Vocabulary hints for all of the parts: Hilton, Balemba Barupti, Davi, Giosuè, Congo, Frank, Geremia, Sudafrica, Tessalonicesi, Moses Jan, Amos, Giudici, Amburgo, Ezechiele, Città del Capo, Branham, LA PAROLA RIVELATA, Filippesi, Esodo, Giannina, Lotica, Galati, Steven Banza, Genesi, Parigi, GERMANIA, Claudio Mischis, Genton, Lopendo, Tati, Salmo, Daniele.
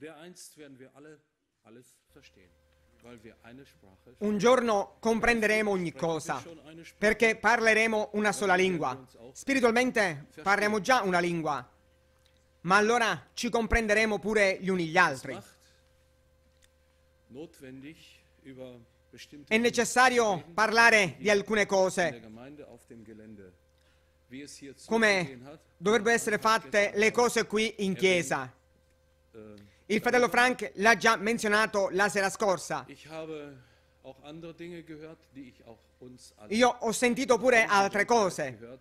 Dereinst werden wir alle alles verstehen. Un giorno comprenderemo ogni cosa, perché parleremo una sola lingua. Spiritualmente parliamo già una lingua, ma allora ci comprenderemo pure gli uni gli altri. È necessario parlare di alcune cose, come dovrebbero essere fatte le cose qui in chiesa. Il fratello Frank l'ha già menzionato la sera scorsa. Io ho sentito pure altre cose,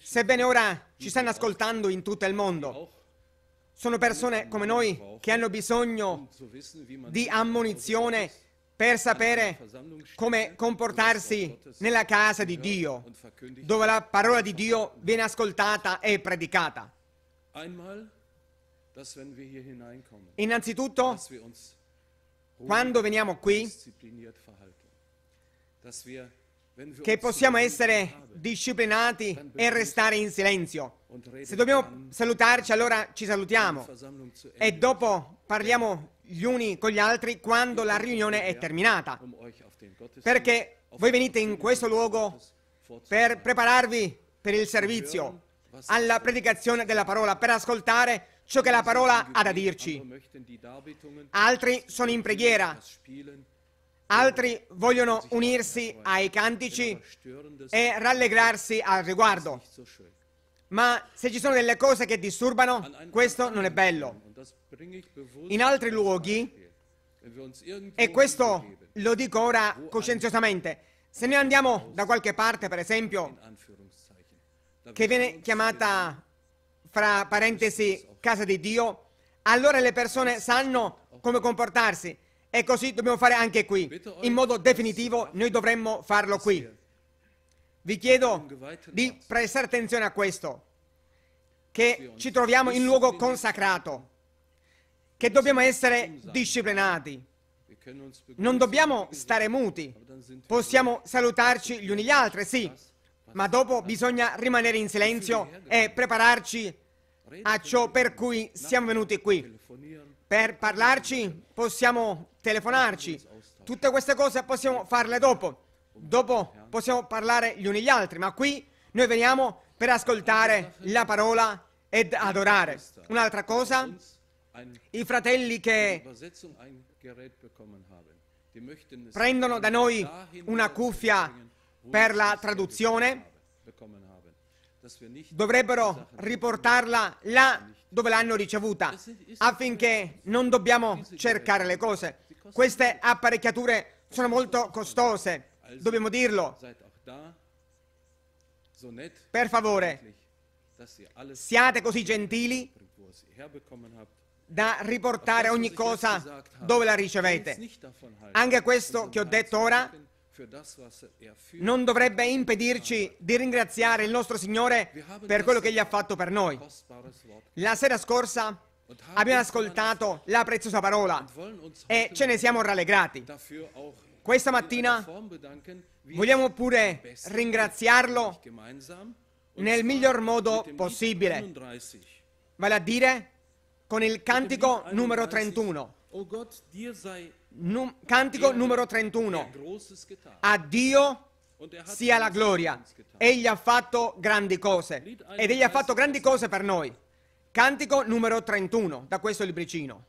sebbene ora ci stanno ascoltando in tutto il mondo. Sono persone come noi che hanno bisogno di ammonizione per sapere come comportarsi nella casa di Dio, dove la parola di Dio viene ascoltata e predicata. Innanzitutto, quando veniamo qui, che possiamo essere disciplinati e restare in silenzio. Se dobbiamo salutarci, allora ci salutiamo e dopo parliamo gli uni con gli altri quando la riunione è terminata, perché voi venite in questo luogo per prepararvi per il servizio, alla predicazione della parola, per ascoltare ciò che la parola ha da dirci. Altri sono in preghiera, altri vogliono unirsi ai cantici e rallegrarsi al riguardo. Ma se ci sono delle cose che disturbano, questo non è bello. In altri luoghi, e questo lo dico ora coscienziosamente, se noi andiamo da qualche parte, per esempio, che viene chiamata, fra parentesi, casa di Dio, allora le persone sanno come comportarsi, e così dobbiamo fare anche qui. In modo definitivo noi dovremmo farlo qui. Vi chiedo di prestare attenzione a questo, che ci troviamo in un luogo consacrato, che dobbiamo essere disciplinati. Non dobbiamo stare muti, possiamo salutarci gli uni gli altri, sì, ma dopo bisogna rimanere in silenzio e prepararci a ciò per cui siamo venuti qui. Per parlarci possiamo telefonarci, tutte queste cose possiamo farle dopo. Dopo possiamo parlare gli uni gli altri, ma qui noi veniamo per ascoltare la parola ed adorare. Un'altra cosa, i fratelli che prendono da noi una cuffia per la traduzione dovrebbero riportarla là dove l'hanno ricevuta, affinché non dobbiamo cercare le cose. Queste apparecchiature sono molto costose, dobbiamo dirlo. Per favore, siate così gentili da riportare ogni cosa dove la ricevete. Anche questo che ho detto ora non dovrebbe impedirci di ringraziare il nostro Signore per quello che Egli ha fatto per noi. La sera scorsa abbiamo ascoltato la preziosa parola e ce ne siamo rallegrati. Questa mattina vogliamo pure ringraziarlo nel miglior modo possibile, vale a dire con il cantico numero 31. Cantico numero 31. A Dio sia la gloria. Egli ha fatto grandi cose. Ed Egli ha fatto grandi cose per noi. Cantico numero 31, da questo libricino.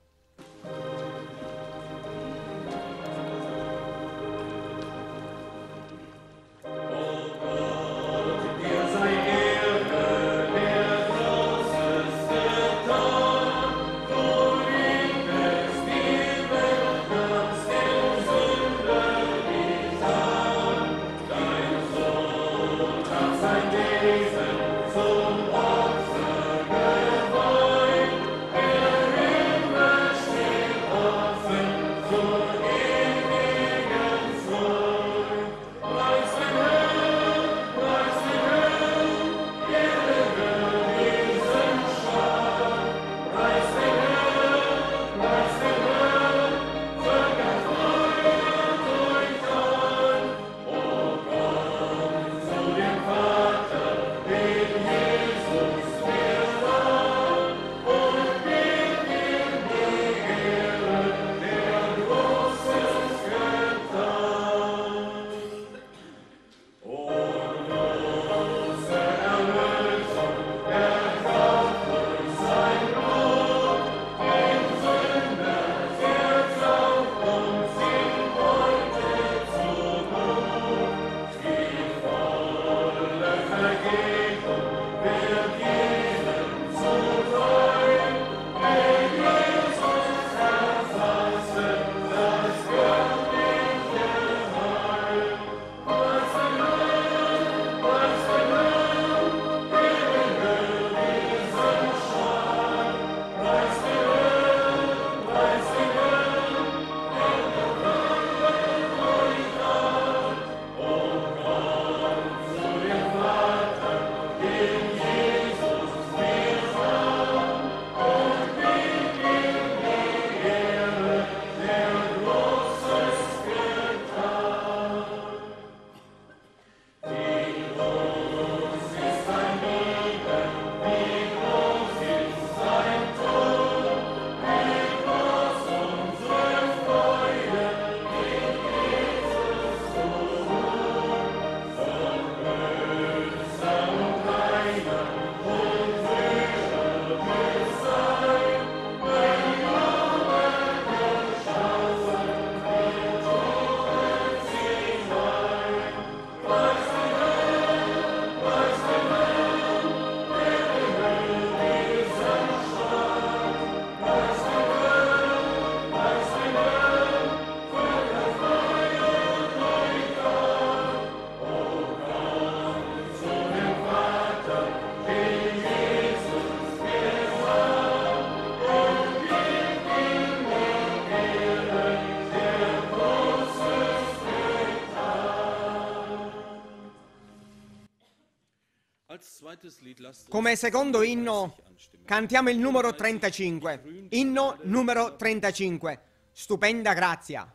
Come secondo inno cantiamo il numero 35. Inno numero 35. Stupenda grazia.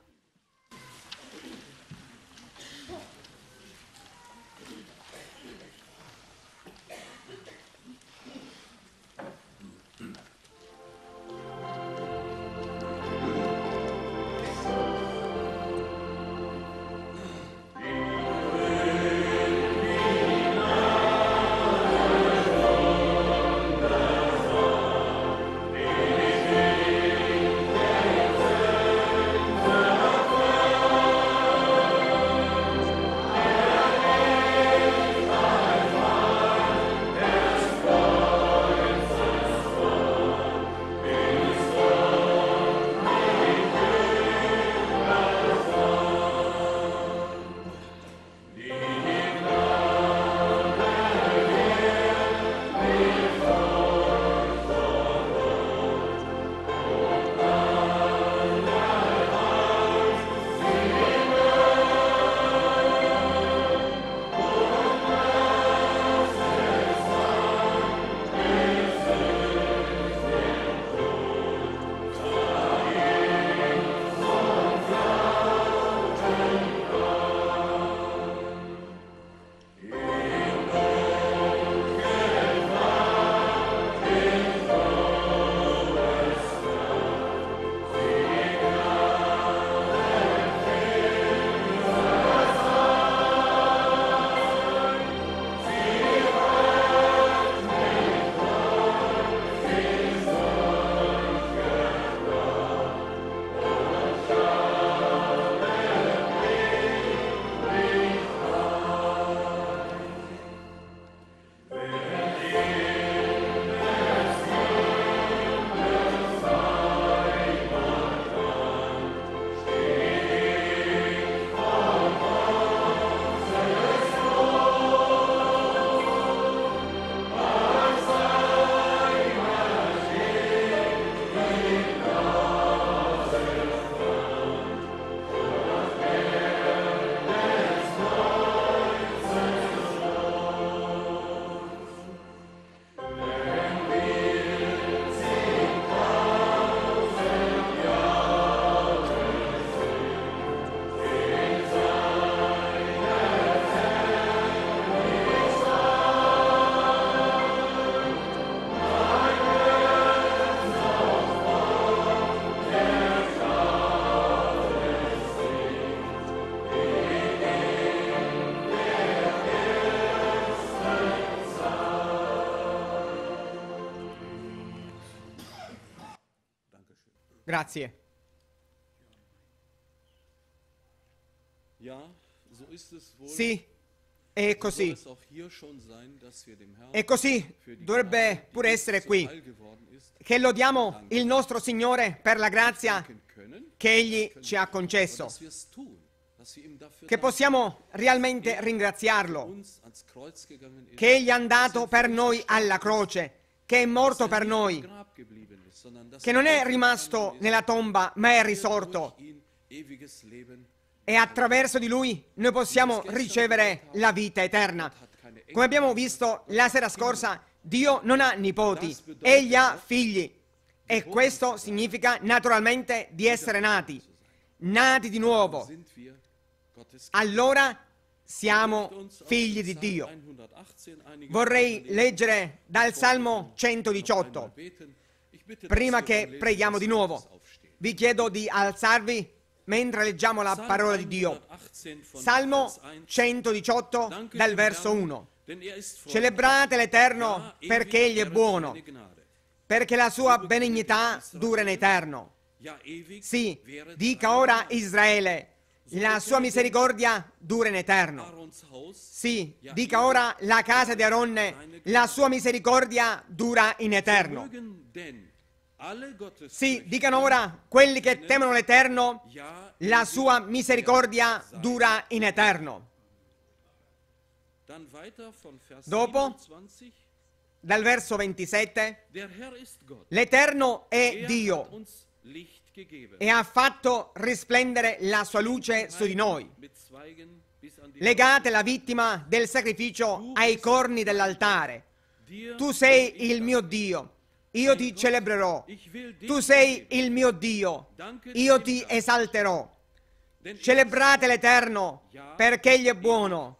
Grazie. Sì, è così. E così dovrebbe pure essere qui, che lodiamo il nostro Signore per la grazia che Egli ci ha concesso, che possiamo realmente ringraziarlo, che Egli è andato per noi alla croce, che è morto per noi, che non è rimasto nella tomba, ma è risorto. E attraverso di Lui noi possiamo ricevere la vita eterna. Come abbiamo visto la sera scorsa, Dio non ha nipoti, Egli ha figli. E questo significa naturalmente di essere nati di nuovo. Allora siamo figli di Dio. Vorrei leggere dal Salmo 118, prima che preghiamo di nuovo. Vi chiedo di alzarvi mentre leggiamo la parola di Dio. Salmo 118, dal verso 1. Celebrate l'Eterno, perché Egli è buono, perché la sua benignità dura in eterno. Sì, dica ora Israele, la sua misericordia dura in eterno. Sì, dica ora la casa di Aaron, la sua misericordia dura in eterno. Sì, dicano ora quelli che temono l'Eterno, la sua misericordia dura in eterno. Dopo, dal verso 27, l'Eterno è Dio e ha fatto risplendere la sua luce su di noi. Legate la vittima del sacrificio ai corni dell'altare. Tu sei il mio Dio, io ti celebrerò. Tu sei il mio Dio, io ti esalterò. Celebrate l'Eterno, perché Egli è buono,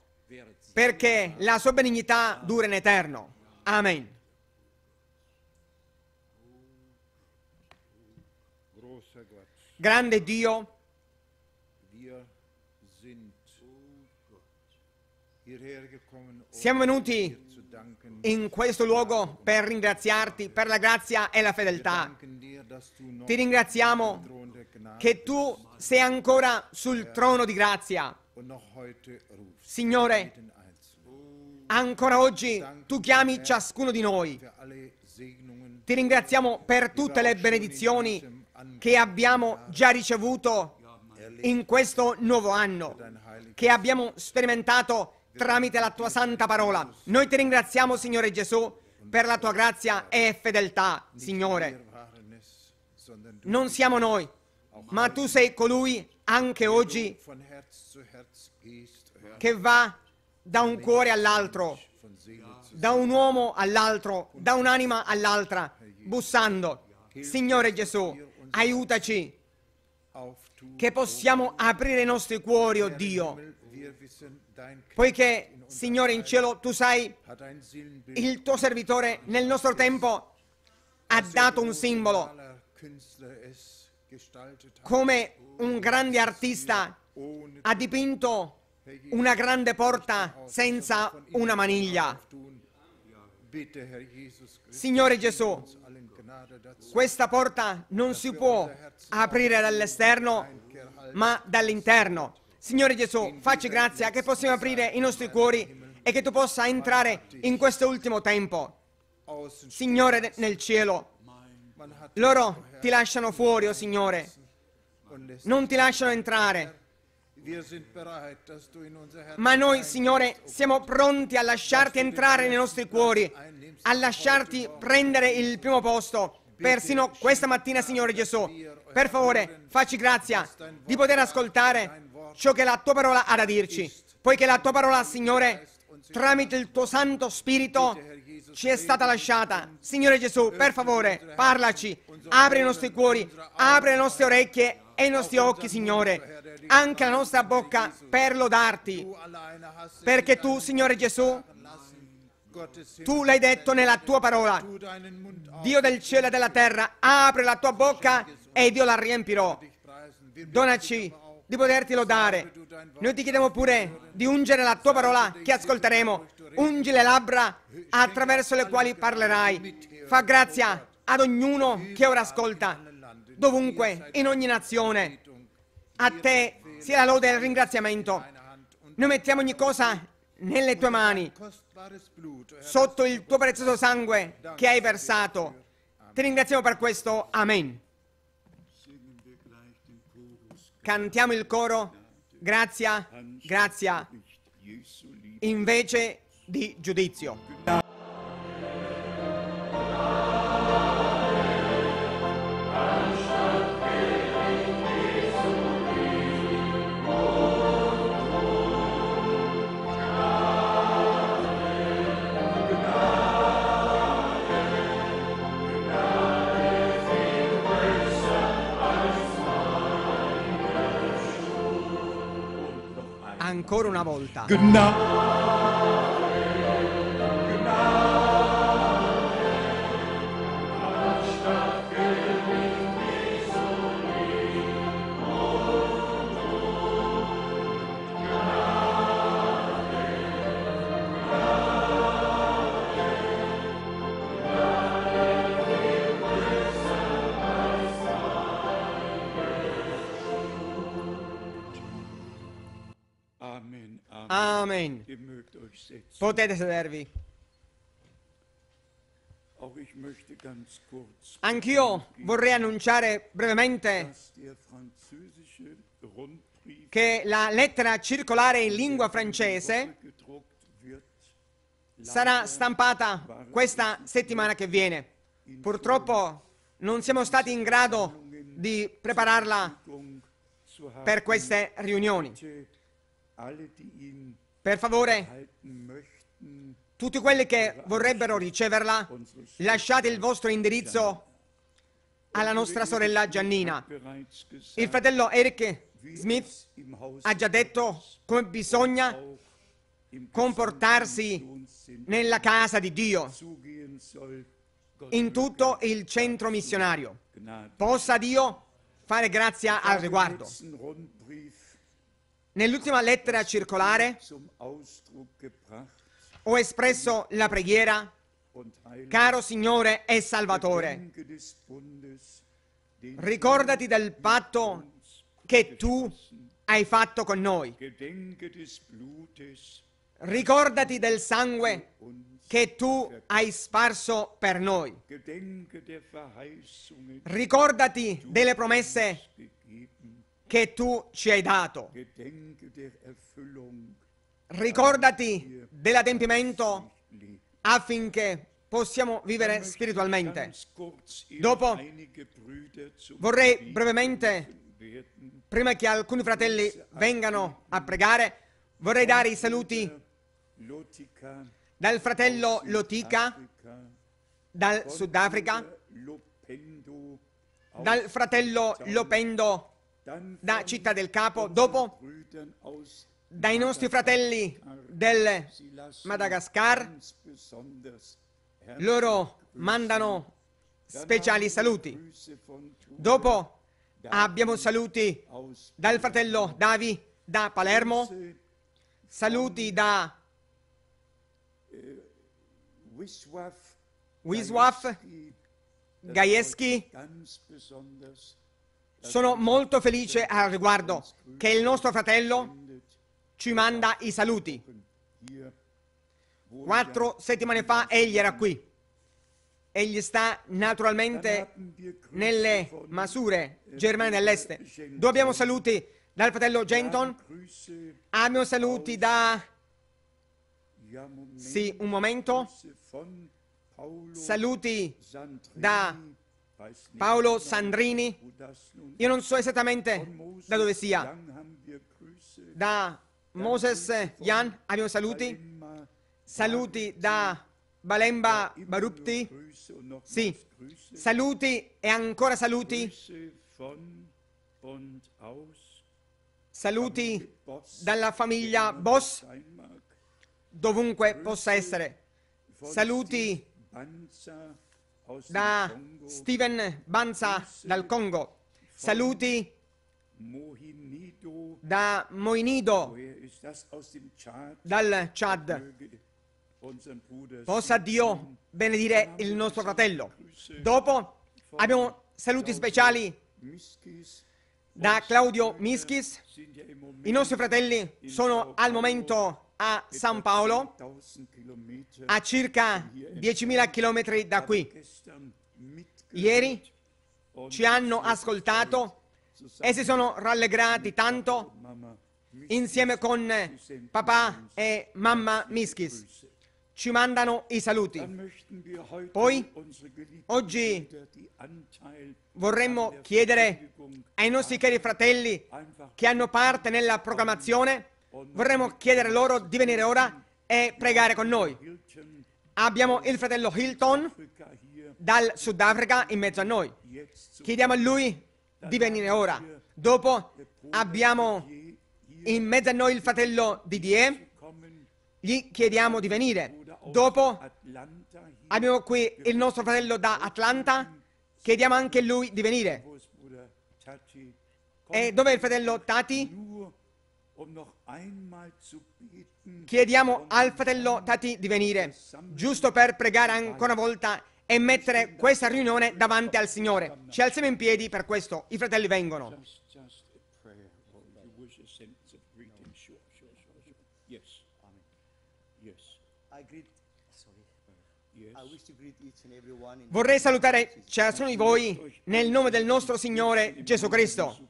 perché la sua benignità dura in eterno. Amen. Grande Dio, siamo venuti in questo luogo per ringraziarti per la grazia e la fedeltà. Ti ringraziamo che tu sei ancora sul trono di grazia. Signore, ancora oggi tu chiami ciascuno di noi. Ti ringraziamo per tutte le benedizioni che abbiamo già ricevuto in questo nuovo anno, che abbiamo sperimentato tramite la tua santa parola. Noi ti ringraziamo, Signore Gesù, per la tua grazia e fedeltà, Signore. Non siamo noi, ma tu sei colui, anche oggi, che va da un cuore all'altro, da un uomo all'altro, da un'anima all'altra, bussando. Signore Gesù, aiutaci, che possiamo aprire i nostri cuori, oh Dio, poiché, Signore in cielo, tu sai, il tuo servitore nel nostro tempo ha dato un simbolo, come un grande artista ha dipinto una grande porta senza una maniglia. Signore Gesù, questa porta non si può aprire dall'esterno, ma dall'interno. Signore Gesù, facci grazia che possiamo aprire i nostri cuori e che tu possa entrare in questo ultimo tempo. Signore nel cielo, loro ti lasciano fuori, oh Signore, non ti lasciano entrare. Ma noi, Signore, siamo pronti a lasciarti entrare nei nostri cuori, a lasciarti prendere il primo posto, persino questa mattina, Signore Gesù. Per favore, facci grazia di poter ascoltare ciò che la tua parola ha da dirci, poiché la tua parola, Signore, tramite il tuo Santo Spirito ci è stata lasciata. Signore Gesù, per favore, parlaci, apri i nostri cuori, apri le nostre orecchie e i nostri occhi, Signore, anche la nostra bocca per lodarti, perché tu, Signore Gesù, tu l'hai detto nella tua parola. Dio del cielo e della terra, apri la tua bocca e io la riempirò. Donaci di poterti lodare. Noi ti chiediamo pure di ungere la tua parola che ascolteremo. Ungi le labbra attraverso le quali parlerai. Fa grazia ad ognuno che ora ascolta, dovunque, in ogni nazione. A te sia la lode e il ringraziamento. Noi mettiamo ogni cosa nelle tue mani, sotto il tuo prezioso sangue che hai versato. Ti ringraziamo per questo. Amen. Cantiamo il coro Grazia, grazia, invece di giudizio. Ancora una volta. Amen. Potete sedervi. Anch'io vorrei annunciare brevemente che la lettera circolare in lingua francese sarà stampata questa settimana che viene. Purtroppo non siamo stati in grado di prepararla per queste riunioni. Per favore, Tutti quelli che vorrebbero riceverla, lasciate il vostro indirizzo alla nostra sorella Giannina. Il fratello Eric Smith ha già detto come bisogna comportarsi nella casa di Dio, in tutto il centro missionario. Possa Dio fare grazia al riguardo. Nell'ultima lettera circolare ho espresso la preghiera: caro Signore e Salvatore, ricordati del patto che tu hai fatto con noi, ricordati del sangue che tu hai sparso per noi, ricordati delle promesse che tu ci hai dato, ricordati dell'adempimento affinché possiamo vivere spiritualmente. Dopo vorrei brevemente, prima che alcuni fratelli vengano a pregare, vorrei dare i saluti dal fratello Lotica dal Sudafrica, dal fratello Lopendo da Città del Capo, dopo dai nostri fratelli del Madagascar. Loro mandano speciali saluti. Dopo abbiamo saluti dal fratello Davi da Palermo, saluti da Wiswaf, Gajewski. Sono molto felice al riguardo che il nostro fratello ci manda i saluti. 4 settimane fa egli era qui. Egli sta naturalmente nelle Masure, Germania dell'Est. Dove abbiamo saluti dal fratello Genton. Abbiamo saluti da... Sì, un momento. Saluti da Paolo Sandrini. Io non so esattamente da dove sia. Da Moses Jan abbiamo saluti. Saluti da Balemba Barupti. Sì, saluti e ancora saluti. Saluti dalla famiglia Boss, dovunque possa essere. Saluti da Steven Banza dal Congo. Saluti da Moinido dal Chad. Possa Dio benedire il nostro fratello. Dopo abbiamo saluti speciali da Claudio Mischis. I nostri fratelli sono al momento a San Paolo, a circa 10.000 chilometri da qui. Ieri ci hanno ascoltato e si sono rallegrati tanto insieme con papà e mamma Mischis. Ci mandano i saluti. Poi, oggi vorremmo chiedere ai nostri cari fratelli che hanno parte nella programmazione, vorremmo chiedere loro di venire ora e pregare con noi. Abbiamo il fratello Hilton dal Sudafrica in mezzo a noi. Chiediamo a lui di venire ora. Dopo abbiamo in mezzo a noi il fratello Didier, gli chiediamo di venire. Dopo abbiamo qui il nostro fratello da Atlanta, chiediamo anche lui di venire. E dov'è il fratello Tati? Chiediamo al fratello Tati di venire, giusto per pregare ancora una volta e mettere questa riunione davanti al Signore. Ci alziamo in piedi per questo. I fratelli vengono. Vorrei salutare ciascuno di voi nel nome del nostro Signore Gesù Cristo.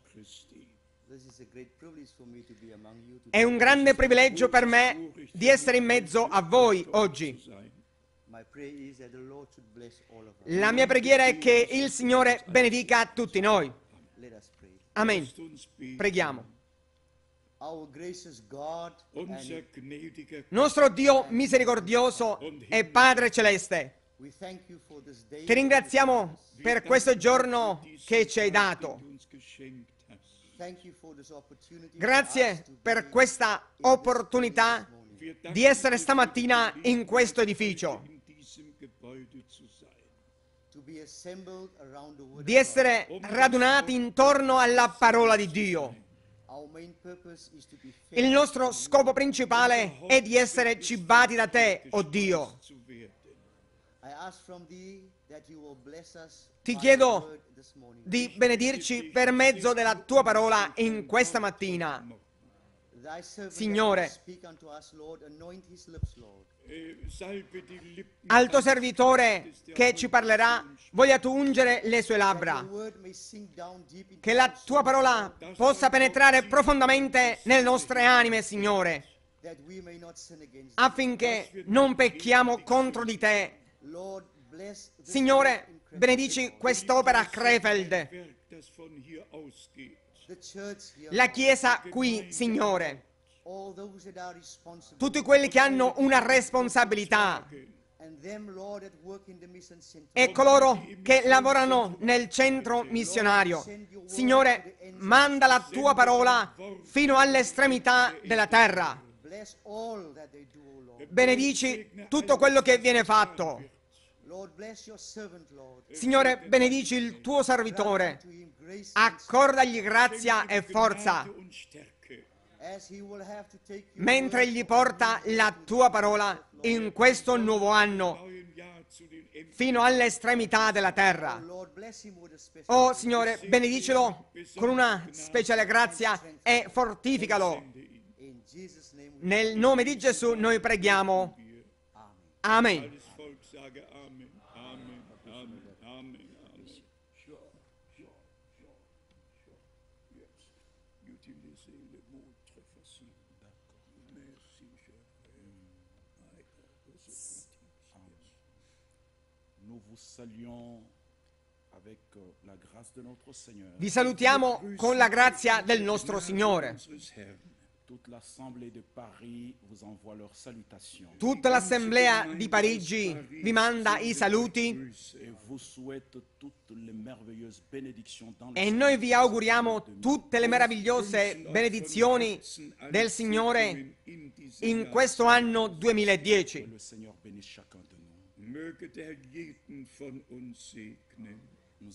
È un grande privilegio per me di essere in mezzo a voi oggi. La mia preghiera è che il Signore benedica tutti noi. Amen. Preghiamo. Nostro Dio misericordioso e Padre Celeste, ti ringraziamo per questo giorno che ci hai dato. Grazie per questa opportunità di essere stamattina in questo edificio, di essere radunati intorno alla parola di Dio. Il nostro scopo principale è di essere cibati da te, o Dio. Ti chiedo di benedirci per mezzo della tua parola in questa mattina. Signore, al tuo servitore che ci parlerà, voglia tu ungere le sue labbra, che la tua parola possa penetrare profondamente nelle nostre anime, Signore, affinché non pecchiamo contro di te. Signore, benedici quest'opera a Krefeld, la Chiesa qui, Signore, tutti quelli che hanno una responsabilità e coloro che lavorano nel centro missionario. Signore, manda la tua parola fino all'estremità della terra. Benedici tutto quello che viene fatto. Signore, benedici il tuo servitore, accordagli grazia e forza, mentre gli porta la tua parola in questo nuovo anno, fino all'estremità della terra. Oh Signore, benedicelo con una speciale grazia e fortificalo. Nel nome di Gesù noi preghiamo. Amen. Vi salutiamo con la grazia del nostro Signore. Tutta l'assemblea di Parigi vi manda i saluti e noi vi auguriamo tutte le meravigliose benedizioni del Signore in questo anno 2010.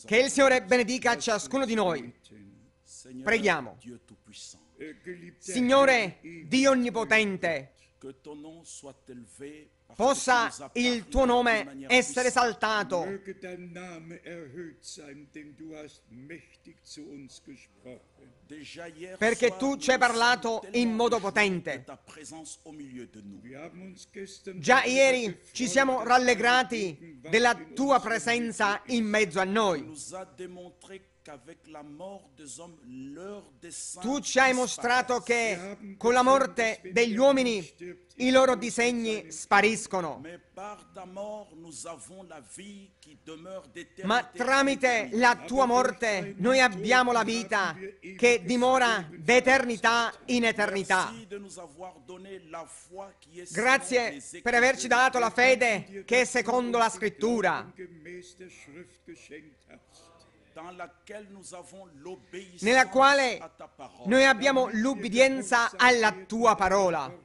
Che il Signore benedica ciascuno di noi. Preghiamo. Signore Dio Onnipotente, possa il tuo nome essere esaltato, perché tu ci hai parlato in modo potente. Già ieri ci siamo rallegrati della tua presenza in mezzo a noi. Tu ci hai mostrato che con la morte degli uomini i loro disegni spariscono, ma tramite la tua morte noi abbiamo la vita che dimora d'eternità in eternità. Grazie per averci dato la fede che è secondo la Scrittura, nella quale noi abbiamo l'ubbidienza alla tua parola.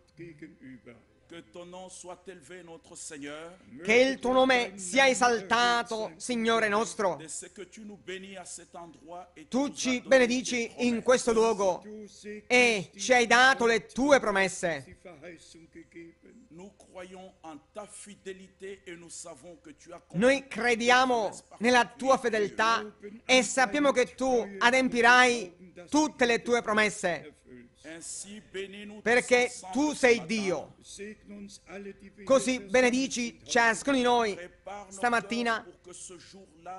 Che il tuo nome sia esaltato, Signore nostro. Tu ci benedici in questo luogo e ci hai dato le tue promesse. Noi crediamo nella tua fedeltà e sappiamo che tu adempirai tutte le tue promesse, perché tu sei Dio. Così benedici ciascuno di noi stamattina,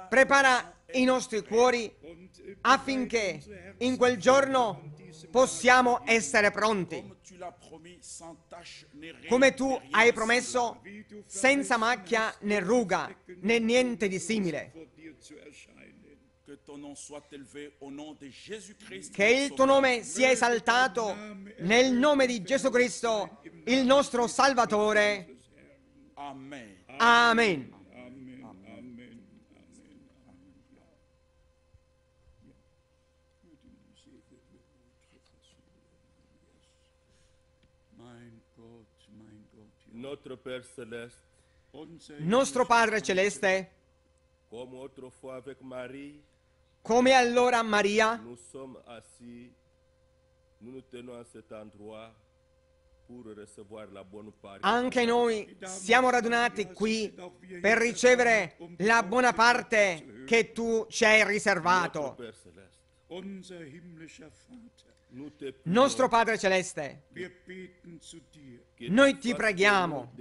prepara i nostri cuori affinché in quel giorno possiamo essere pronti. Come tu hai promesso, senza macchia né ruga né niente di simile. Che il tuo nome sia esaltato nel nome di Gesù Cristo, il nostro Salvatore. Amen. Amen. Nostro Padre Celeste, come allora Maria, anche noi siamo radunati qui per ricevere la buona parte che tu ci hai riservato. Nostro Padre Celeste, noi ti preghiamo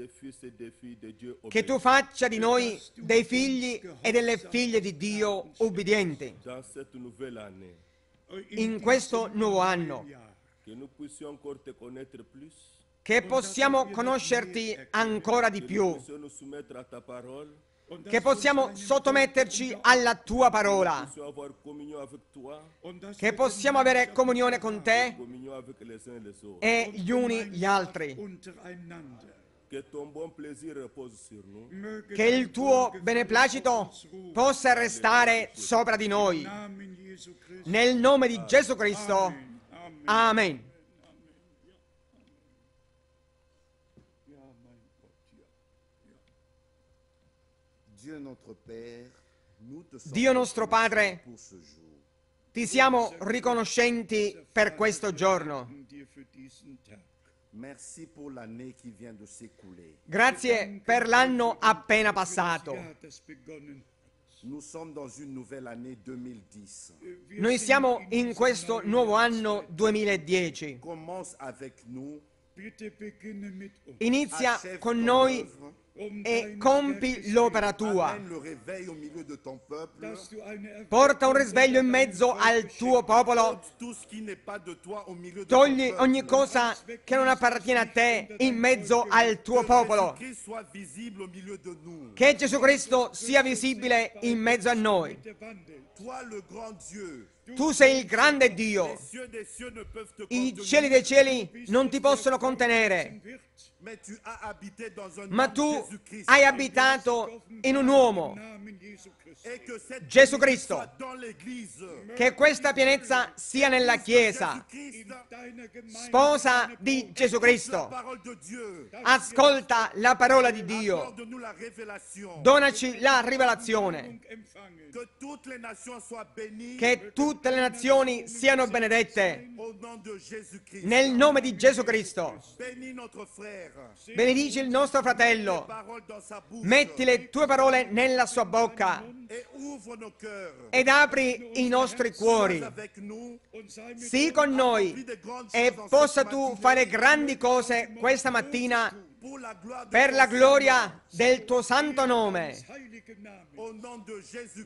che tu faccia di noi dei figli e delle figlie di Dio ubbidienti in questo nuovo anno, che possiamo conoscerti ancora di più, che possiamo sottometterci alla Tua parola, che possiamo avere comunione con Te e gli uni gli altri. Che il Tuo beneplacito possa restare sopra di noi. Nel nome di Gesù Cristo. Amen. Dio nostro Padre, ti siamo riconoscenti per questo giorno. Grazie per l'anno appena passato. Noi siamo in questo nuovo anno 2010. Inizia con noi e compi l'opera tua. Porta un risveglio in mezzo al tuo popolo. Togli ogni cosa che non appartiene a te in mezzo al tuo popolo. Che Gesù Cristo sia visibile in mezzo a noi. Tu sei il grande Dio. I cieli dei cieli non ti possono contenere, ma tu hai abitato in un uomo, Gesù Cristo. Che questa pienezza sia nella Chiesa, sposa di Gesù Cristo. Ascolta la parola di Dio, donaci la rivelazione, che tutte le nazioni siano benedette, nel nome di Gesù Cristo. Benedici il nostro fratello, metti le tue parole nella sua bocca ed apri i nostri cuori. Sii con noi e possa tu fare grandi cose questa mattina per la gloria del tuo santo nome,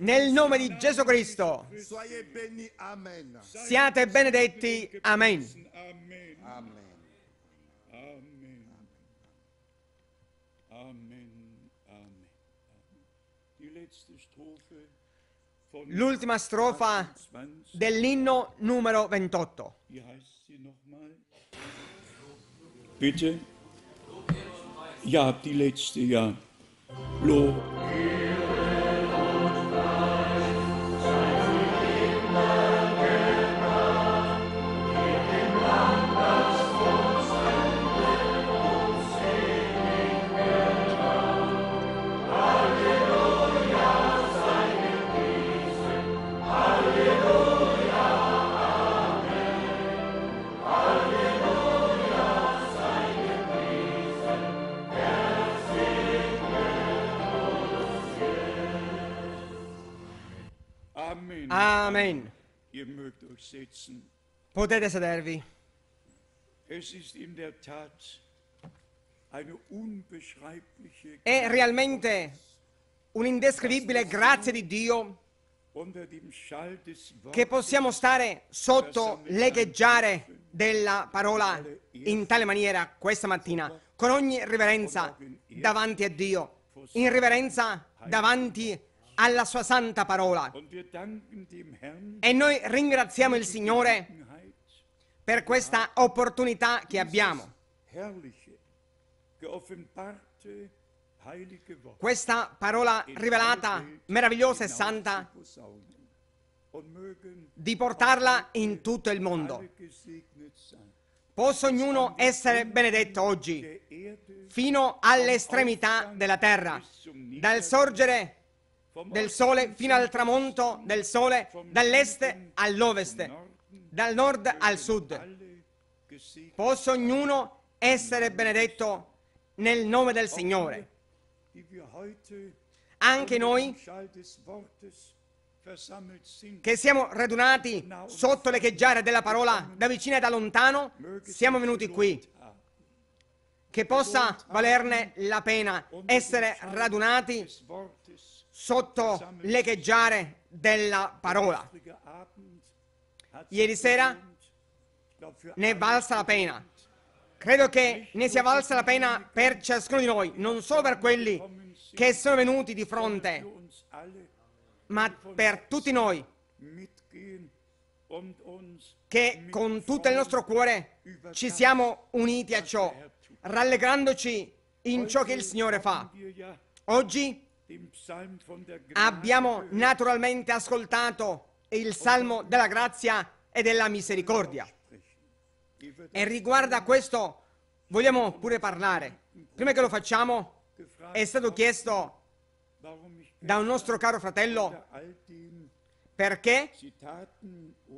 nel nome di Gesù Cristo. Siate benedetti. Amen. Amen. L'ultima strofa dell'inno numero 28. Bitte? Ja, die letzte, ja. Lob. Amen. Potete sedervi. È realmente un'indescrivibile grazia di Dio che possiamo stare sotto l'echeggiare della parola in tale maniera questa mattina, con ogni riverenza davanti a Dio, in riverenza davanti alla sua santa parola. E noi ringraziamo il Signore per questa opportunità che abbiamo. Questa parola rivelata, meravigliosa e santa, di portarla in tutto il mondo. Possa ognuno essere benedetto oggi, fino all'estremità della terra, dal sorgere del sole fino al tramonto del sole, dall'est all'ovest, dal nord al sud. Possa ognuno essere benedetto nel nome del Signore. Anche noi che siamo radunati sotto le echeggiate della parola da vicino e da lontano, siamo venuti qui. Che possa valerne la pena essere radunati sotto le echeggiate della parola. Ieri sera ne è valsa la pena. Credo che ne sia valsa la pena per ciascuno di noi, non solo per quelli che sono venuti di fronte, ma per tutti noi che con tutto il nostro cuore ci siamo uniti a ciò, rallegrandoci in ciò che il Signore fa. Oggi abbiamo naturalmente ascoltato il Salmo della Grazia e della Misericordia. E riguardo a questo vogliamo pure parlare. Prima che lo facciamo, è stato chiesto da un nostro caro fratello perché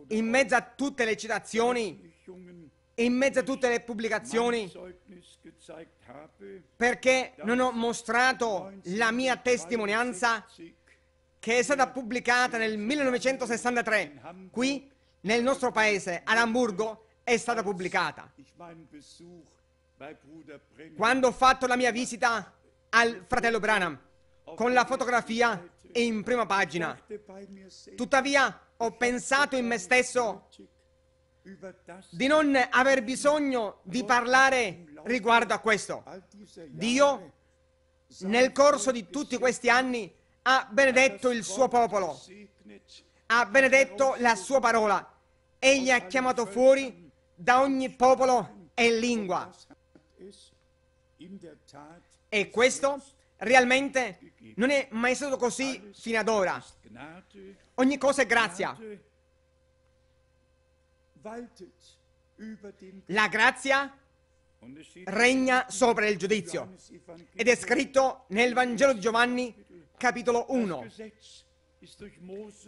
in mezzo a tutte le citazioni, in mezzo a tutte le pubblicazioni, perché non ho mostrato la mia testimonianza che è stata pubblicata nel 1963 qui nel nostro paese, ad Amburgo. È stata pubblicata. Quando ho fatto la mia visita al fratello Branham, con la fotografia in prima pagina, tuttavia ho pensato in me stesso di non aver bisogno di parlare riguardo a questo. Dio, nel corso di tutti questi anni, ha benedetto il suo popolo, ha benedetto la sua parola. Egli ha chiamato fuori da ogni popolo e lingua. E questo realmente non è mai stato così fino ad ora. Ogni cosa è grazia. La grazia regna sopra il giudizio. Ed è scritto nel Vangelo di Giovanni, capitolo 1.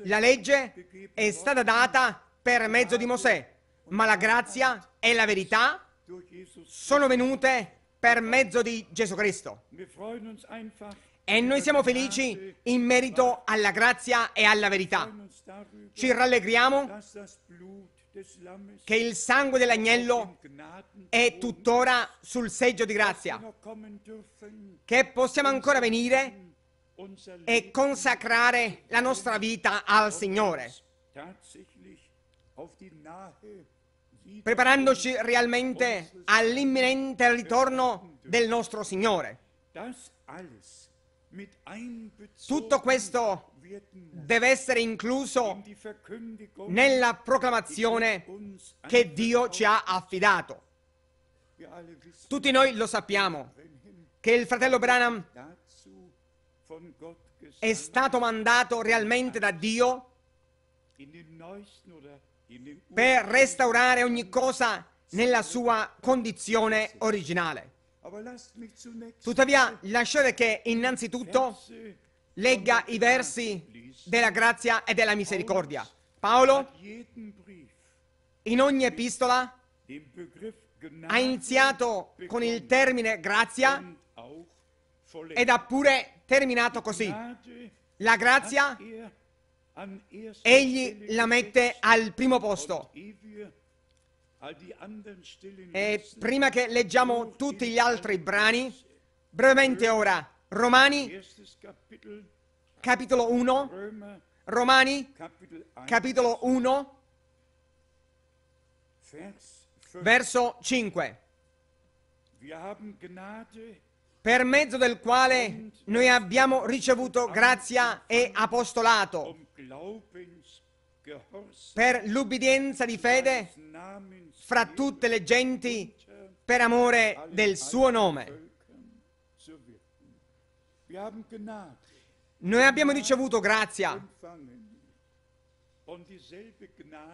La legge è stata data per mezzo di Mosè, ma la grazia e la verità sono venute per mezzo di Gesù Cristo. E noi siamo felici in merito alla grazia e alla verità. Ci rallegriamo che il sangue dell'agnello è tuttora sul seggio di grazia, che possiamo ancora venire e consacrare la nostra vita al Signore, preparandoci realmente all'imminente ritorno del nostro Signore. Tutto questo deve essere incluso nella proclamazione che Dio ci ha affidato. Tutti noi lo sappiamo, che il fratello Branham è stato mandato realmente da Dio per restaurare ogni cosa nella sua condizione originale. Tuttavia, lasciate che innanzitutto legga i versi della grazia e della misericordia. Paolo, in ogni epistola, ha iniziato con il termine grazia ed ha pure terminato così. La grazia, egli la mette al primo posto. E prima che leggiamo tutti gli altri brani, brevemente ora, Romani, capitolo 1, Romani, capitolo 1, verso 5. per mezzo del quale noi abbiamo ricevuto grazia e apostolato per l'ubbidienza di fede fra tutte le genti per amore del suo nome. Noi abbiamo ricevuto grazia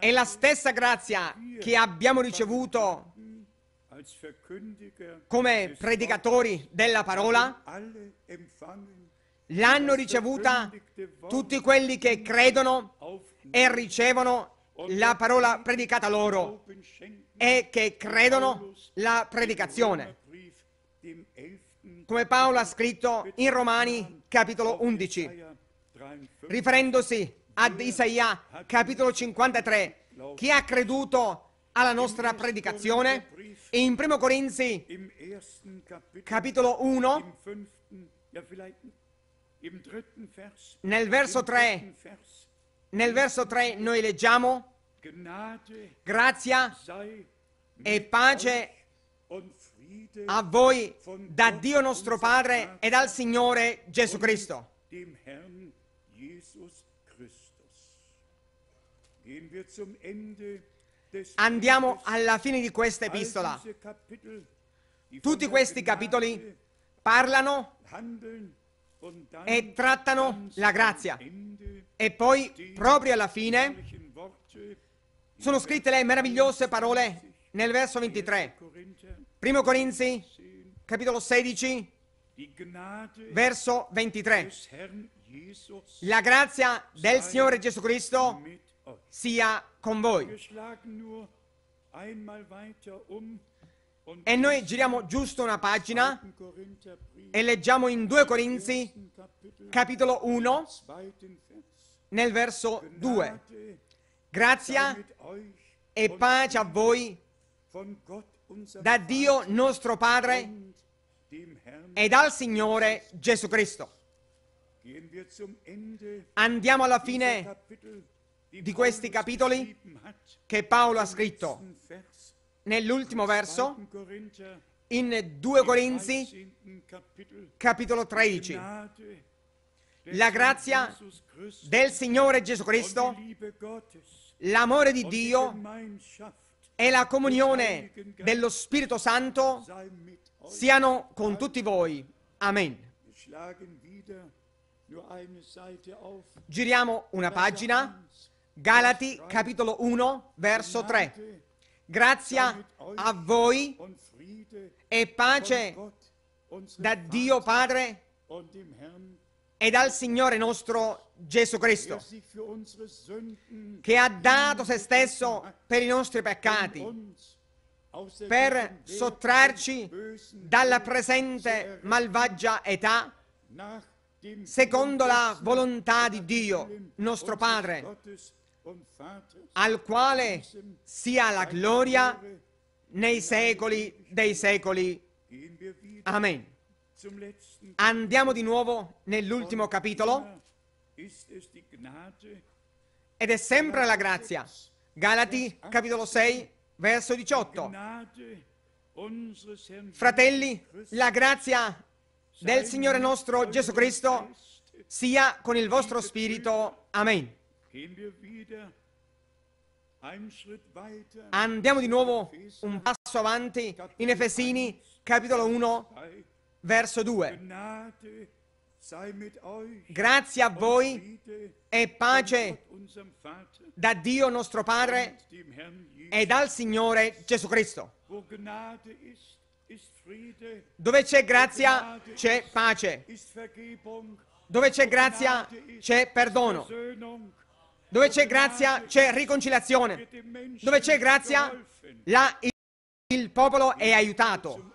e la stessa grazia che abbiamo ricevuto come predicatori della parola l'hanno ricevuta tutti quelli che credono e ricevono la parola predicata loro e che credono la predicazione, come Paolo ha scritto in Romani capitolo 11, riferendosi ad Isaia capitolo 53, chi ha creduto alla nostra predicazione, e in 1 Corinzi capitolo 1, nel verso 3, noi leggiamo: grazia e pace a voi da Dio nostro Padre e dal Signore Gesù Cristo. Andiamo alla fine di questa epistola. Tutti questi capitoli parlano e trattano la grazia. E poi, proprio alla fine, sono scritte le meravigliose parole nel verso 23. 1 Corinzi, capitolo 16, verso 23. La grazia del Signore Gesù Cristo sia con voi. E noi giriamo giusto una pagina e leggiamo in 2 Corinzi, capitolo 1, nel verso 2. Grazia e pace a voi da Dio nostro Padre e dal Signore Gesù Cristo. Andiamo alla fine di questi capitoli che Paolo ha scritto. Nell'ultimo verso, in 2 Corinzi, capitolo 13, la grazia del Signore Gesù Cristo, l'amore di Dio e la comunione dello Spirito Santo siano con tutti voi. Amen. Giriamo una pagina. Galati, capitolo 1, verso 3. Grazia a voi e pace da Dio Padre e dal Signore nostro Gesù Cristo, che ha dato se stesso per i nostri peccati, per sottrarci dalla presente malvagia età, secondo la volontà di Dio, nostro Padre, al quale sia la gloria nei secoli dei secoli. Amen. Andiamo di nuovo nell'ultimo capitolo, ed è sempre la grazia. Galati, capitolo 6, verso 18. Fratelli, la grazia del Signore nostro Gesù Cristo sia con il vostro spirito. Amen. Andiamo di nuovo un passo avanti in Efesini, capitolo 1, verso 2. Grazie a voi e pace da Dio nostro Padre e dal Signore Gesù Cristo. Dove c'è grazia, c'è pace. Dove c'è grazia, c'è perdono. Dove c'è grazia, c'è riconciliazione. Dove c'è grazia, il popolo è aiutato.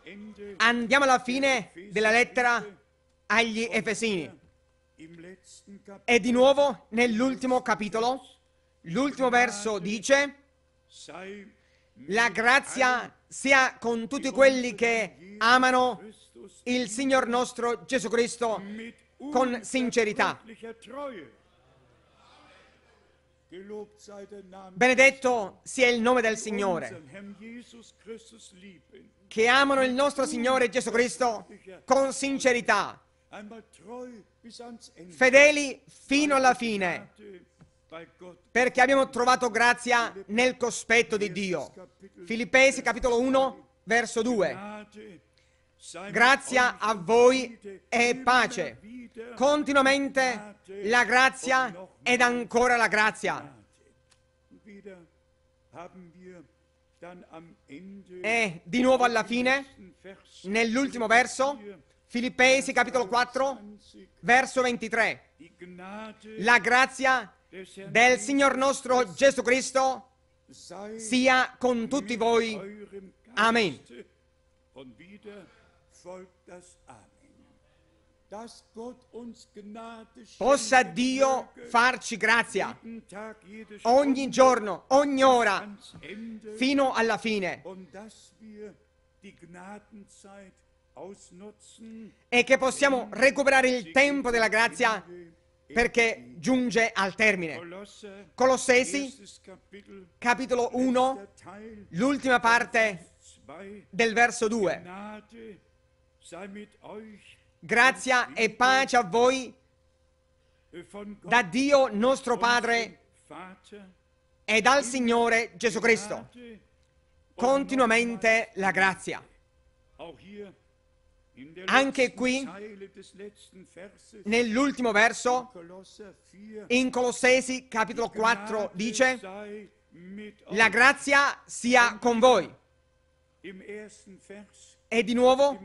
Andiamo alla fine della lettera agli Efesini. E di nuovo nell'ultimo capitolo, l'ultimo verso dice: la grazia sia con tutti quelli che amano il Signor nostro Gesù Cristo con sincerità. Benedetto sia il nome del Signore, che amano il nostro Signore Gesù Cristo con sincerità, fedeli fino alla fine, perché abbiamo trovato grazia nel cospetto di Dio. Filippesi capitolo 1, verso 2. Grazia a voi e pace. Continuamente la grazia ed ancora la grazia. E di nuovo alla fine, nell'ultimo verso, Filippesi capitolo 4, verso 23. La grazia del Signor nostro Gesù Cristo sia con tutti voi. Amen. Possa Dio farci grazia ogni giorno, ogni ora, fino alla fine, e che possiamo recuperare il tempo della grazia perché giunge al termine. Colossesi, capitolo 1, l'ultima parte del verso 2. Grazia e pace a voi da Dio nostro Padre e dal Signore Gesù Cristo. Continuamente la grazia. Anche qui, nell'ultimo verso, in Colossesi capitolo 4 dice: la grazia sia con voi. E di nuovo,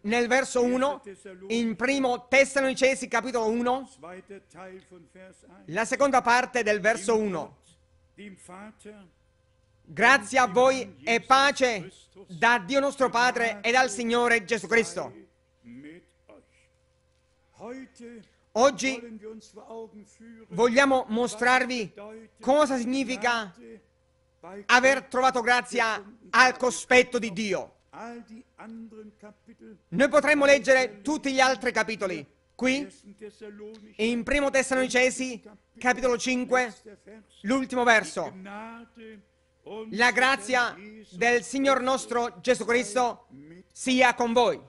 nel verso 1, in primo Tessalonicesi capitolo 1, la seconda parte del verso 1. Grazie a voi e pace da Dio nostro Padre e dal Signore Gesù Cristo. Oggi vogliamo mostrarvi cosa significa aver trovato grazia al cospetto di Dio. Noi potremmo leggere tutti gli altri capitoli. Qui, in primo Tessalonicesi capitolo 5, l'ultimo verso. La grazia del Signor nostro Gesù Cristo sia con voi.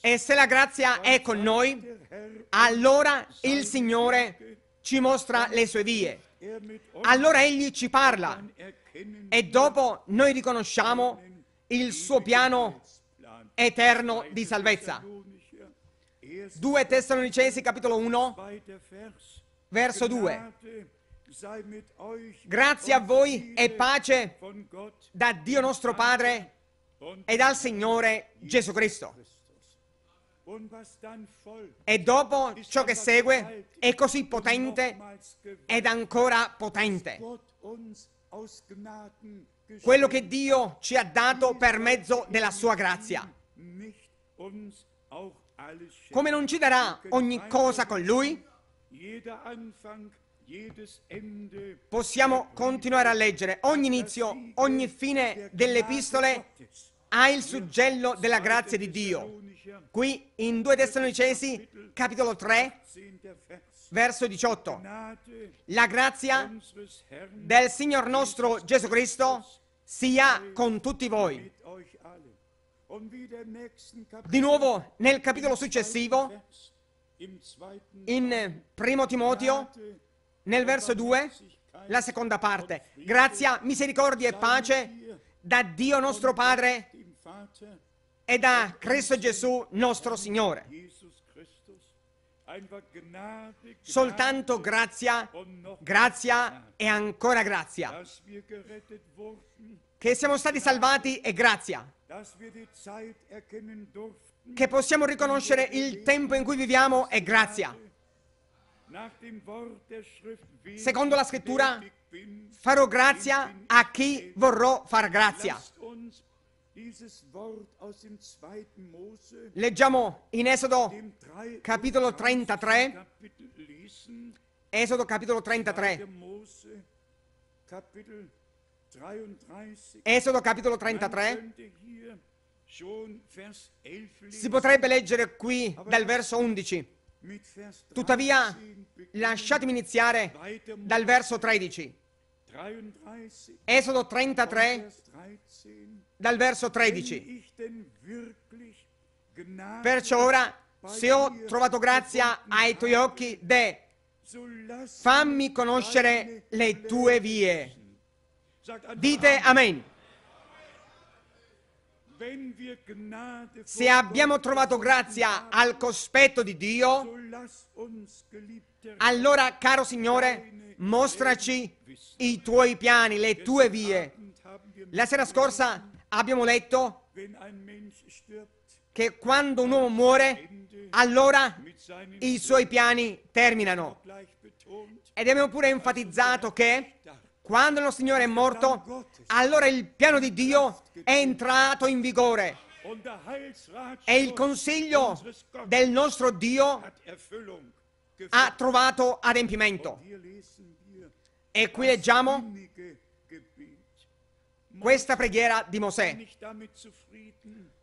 E se la grazia è con noi, allora il Signore ci mostra le sue vie. Allora Egli ci parla e dopo noi riconosciamo il suo piano eterno di salvezza. 2 Tessalonicesi capitolo 1, verso 2. Grazie a voi e pace da Dio nostro Padre e dal Signore Gesù Cristo. E dopo ciò che segue è così potente ed ancora potente. Quello che Dio ci ha dato per mezzo della sua grazia. Come non ci darà ogni cosa con Lui, possiamo continuare a leggere. Ogni inizio, ogni fine delle epistole ha il suggello della grazia di Dio. Qui in 2 Tessalonicesi, capitolo 3, verso 18. La grazia del Signor nostro Gesù Cristo sia con tutti voi. Di nuovo nel capitolo successivo, in 1 Timoteo, nel verso 2, la seconda parte. Grazia, misericordia e pace da Dio nostro Padre e da Cristo Gesù nostro Signore. Soltanto grazia, grazia e ancora grazia. Che siamo stati salvati e grazia. Che possiamo riconoscere il tempo in cui viviamo e grazia. Secondo la scrittura, farò grazia a chi vorrò far grazia. Leggiamo in Esodo capitolo 33, Esodo capitolo 33, Esodo capitolo 33, si potrebbe leggere qui dal verso 11. Tuttavia, lasciatemi iniziare dal verso 13. Esodo 33, dal verso 13. Perciò ora, se ho trovato grazia ai tuoi occhi, fammi conoscere le tue vie. Dite amen. Se abbiamo trovato grazia al cospetto di Dio, allora, caro Signore, mostraci i tuoi piani, le tue vie. La sera scorsa abbiamo letto che quando un uomo muore, allora i suoi piani terminano. Ed abbiamo pure enfatizzato che quando lo Signore è morto, allora il piano di Dio è entrato in vigore e il consiglio del nostro Dio ha trovato adempimento. E qui leggiamo questa preghiera di Mosè.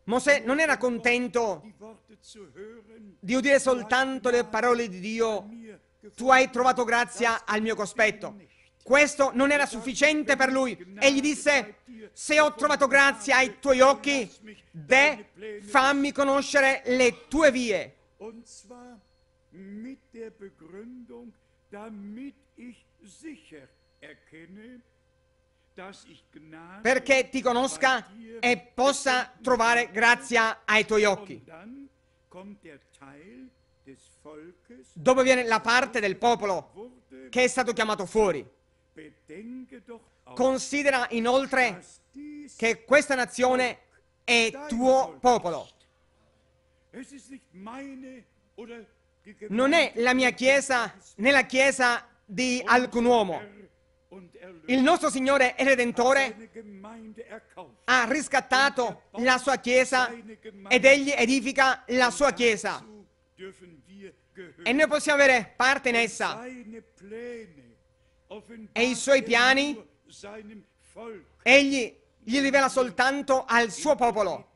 Mosè non era contento di udire soltanto le parole di Dio: tu hai trovato grazia al mio cospetto. Questo non era sufficiente per lui. Egli disse: se ho trovato grazia ai tuoi occhi, fammi conoscere le tue vie. Perché ti conosca e possa trovare grazia ai tuoi occhi. Dopo viene la parte del popolo che è stato chiamato fuori. Considera inoltre che questa nazione è tuo popolo. Non è la mia chiesa né la chiesa di alcun uomo. Il nostro Signore e Redentore ha riscattato la sua chiesa ed egli edifica la sua chiesa. E noi possiamo avere parte in essa. E i suoi piani egli li rivela soltanto al suo popolo.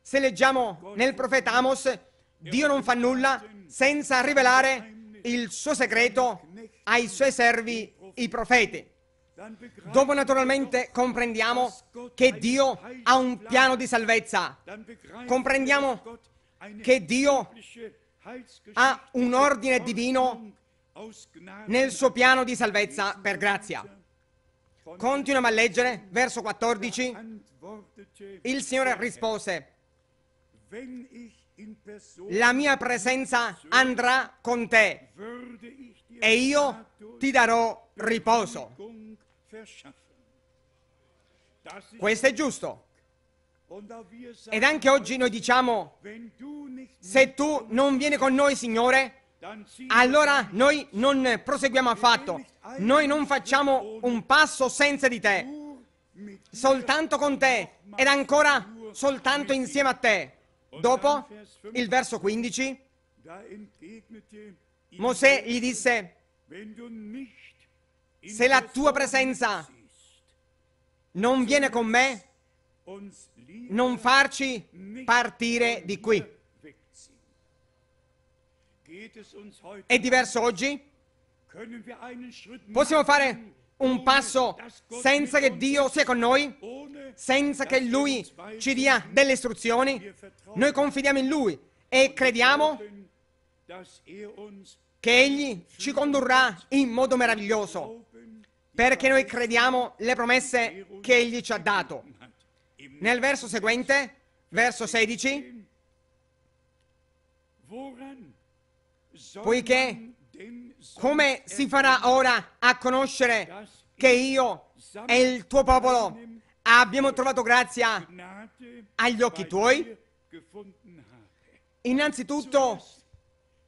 Se leggiamo nel profeta Amos, Dio non fa nulla senza rivelare il suo segreto ai suoi servi, i profeti. Dopo naturalmente comprendiamo che Dio ha un piano di salvezza. Comprendiamo che Dio ha un ordine divino nel suo piano di salvezza per grazia. Continuiamo a leggere, verso 14. Il Signore rispose: la mia presenza andrà con te e io ti darò riposo. Questo è giusto. Ed anche oggi noi diciamo: se tu non vieni con noi, Signore, allora noi non proseguiamo affatto. Noi non facciamo un passo senza di te. Soltanto con te ed ancora soltanto insieme a te. Dopo, il verso 15, Mosè gli disse: se la tua presenza non viene con me, non farci partire di qui. È diverso oggi? Possiamo fare un passo senza che Dio sia con noi, senza che Lui ci dia delle istruzioni? Noi confidiamo in Lui e crediamo che Egli ci condurrà in modo meraviglioso, perché noi crediamo le promesse che Egli ci ha dato. Nel verso seguente, verso 16, poiché come si farà ora a conoscere che io e il tuo popolo abbiamo trovato grazia agli occhi tuoi? Innanzitutto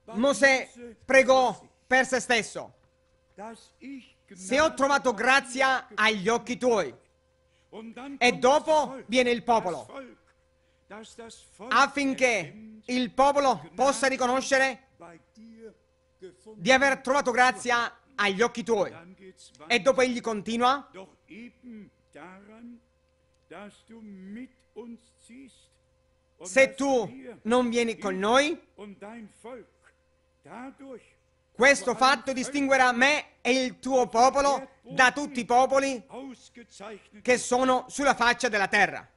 Mosè pregò per se stesso: se ho trovato grazia agli occhi tuoi. E dopo viene il popolo, affinché il popolo possa riconoscere di aver trovato grazia agli occhi tuoi. E dopo egli continua: se tu non vieni con noi, questo fatto distinguerà me e il tuo popolo da tutti i popoli che sono sulla faccia della terra.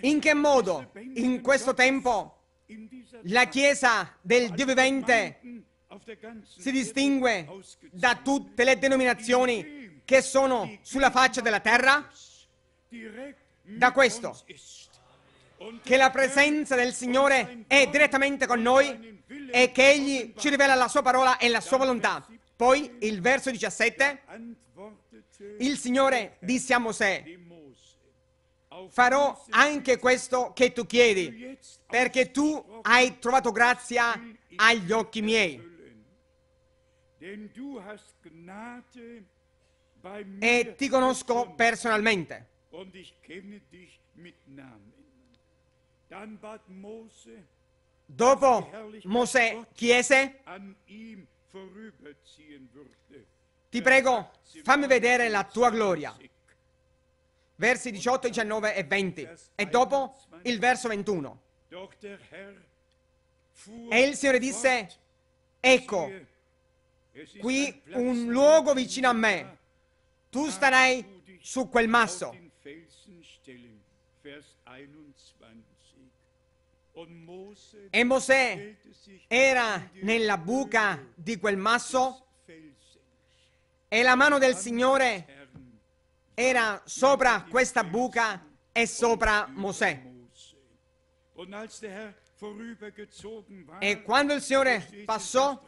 In che modo, in questo tempo, la Chiesa del Dio vivente si distingue da tutte le denominazioni che sono sulla faccia della terra? Da questo, che la presenza del Signore è direttamente con noi e che Egli ci rivela la sua parola e la sua volontà. Poi, il verso 17, il Signore disse a Mosè: farò anche questo che tu chiedi, perché tu hai trovato grazia agli occhi miei. E ti conosco personalmente. Dopo Mosè chiese: ti prego, fammi vedere la tua gloria. Versi 18, 19 e 20. E dopo il verso 21. E il Signore disse: ecco, qui un luogo vicino a me. Tu starai su quel masso. E Mosè era nella buca di quel masso e la mano del Signore era sopra questa buca e sopra Mosè. E quando il Signore passò,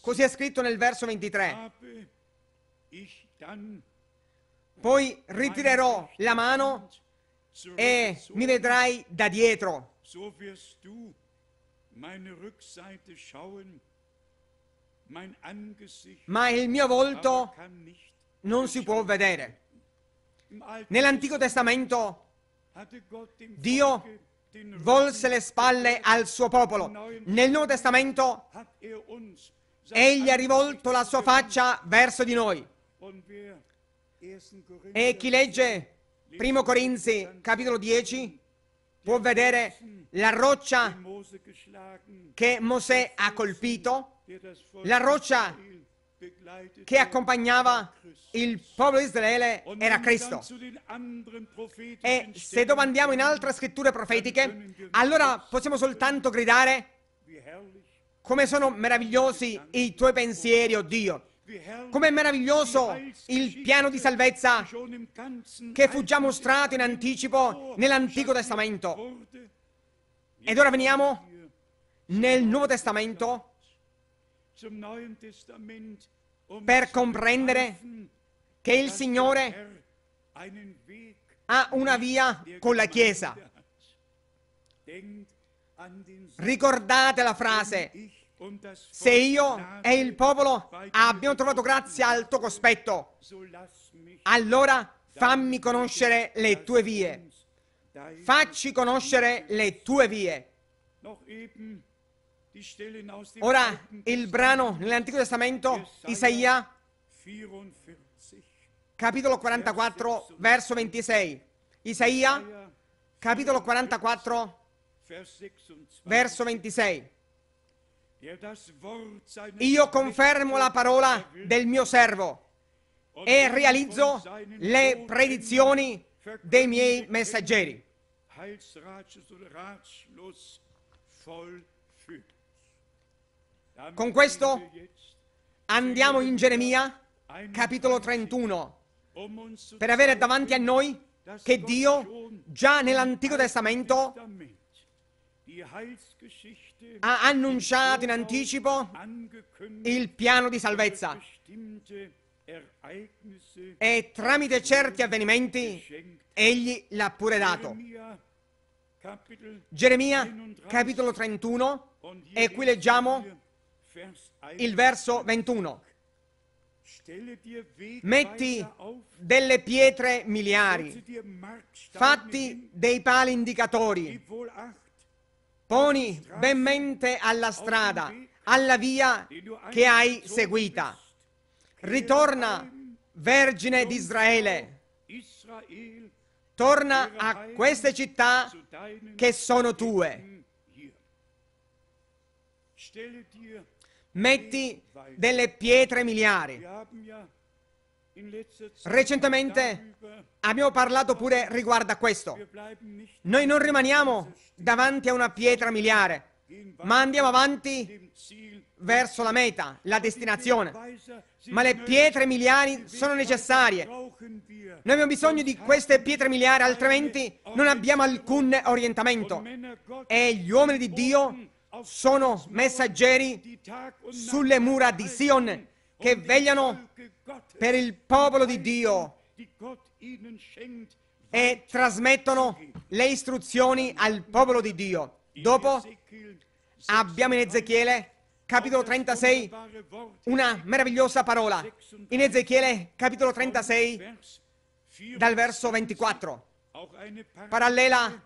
così è scritto nel verso 23, poi ritirerò la mano e mi vedrai da dietro. Ma il mio volto non si può vedere. Nell'Antico Testamento Dio volse le spalle al suo popolo. Nel Nuovo Testamento Egli ha rivolto la sua faccia verso di noi. E chi legge 1 Corinzi capitolo 10 può vedere la roccia che Mosè ha colpito, la roccia che accompagnava il popolo di Israele era Cristo. E se dopo andiamo in altre scritture profetiche, allora possiamo soltanto gridare: come sono meravigliosi i tuoi pensieri, o Dio! Com'è meraviglioso il piano di salvezza che fu già mostrato in anticipo nell'Antico Testamento. Ed ora veniamo nel Nuovo Testamento per comprendere che il Signore ha una via con la Chiesa. Ricordate la frase: se io e il popolo abbiamo trovato grazia al tuo cospetto, allora fammi conoscere le tue vie. Facci conoscere le tue vie. Ora, il brano nell'Antico Testamento, Isaia, capitolo 44, verso 26. Isaia, capitolo 44, verso 26. Io confermo la parola del mio servo e realizzo le predizioni dei miei messaggeri. Con questo andiamo in Geremia, capitolo 31, per avere davanti a noi che Dio già nell'Antico Testamento ha annunciato in anticipo il piano di salvezza e tramite certi avvenimenti Egli l'ha pure dato. Geremia capitolo 31, e qui leggiamo il verso 21. Metti delle pietre miliari, fatti dei pali indicatori, poni ben mente alla strada, alla via che hai seguita. Ritorna, Vergine d'Israele, Torna a queste città che sono tue. Metti delle pietre miliari. Recentemente abbiamo parlato pure riguardo a questo. Noi non rimaniamo davanti a una pietra miliare, ma andiamo avanti verso la meta, la destinazione. Ma le pietre miliari sono necessarie. Noi abbiamo bisogno di queste pietre miliari, altrimenti non abbiamo alcun orientamento. E gli uomini di Dio sono messaggeri sulle mura di Sion che vegliano per il popolo di Dio e trasmettono le istruzioni al popolo di Dio. Dopo abbiamo in Ezechiele capitolo 36 una meravigliosa parola. In Ezechiele capitolo 36 dal verso 24, parallela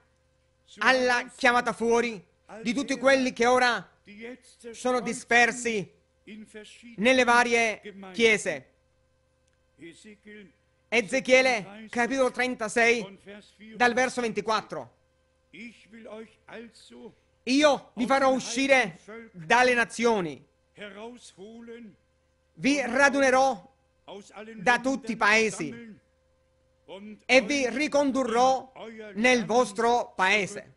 alla chiamata fuori di tutti quelli che ora sono dispersi nelle varie chiese. Ezechiele capitolo 36 dal verso 24. Io vi farò uscire dalle nazioni, vi radunerò da tutti i paesi e vi ricondurrò nel vostro paese.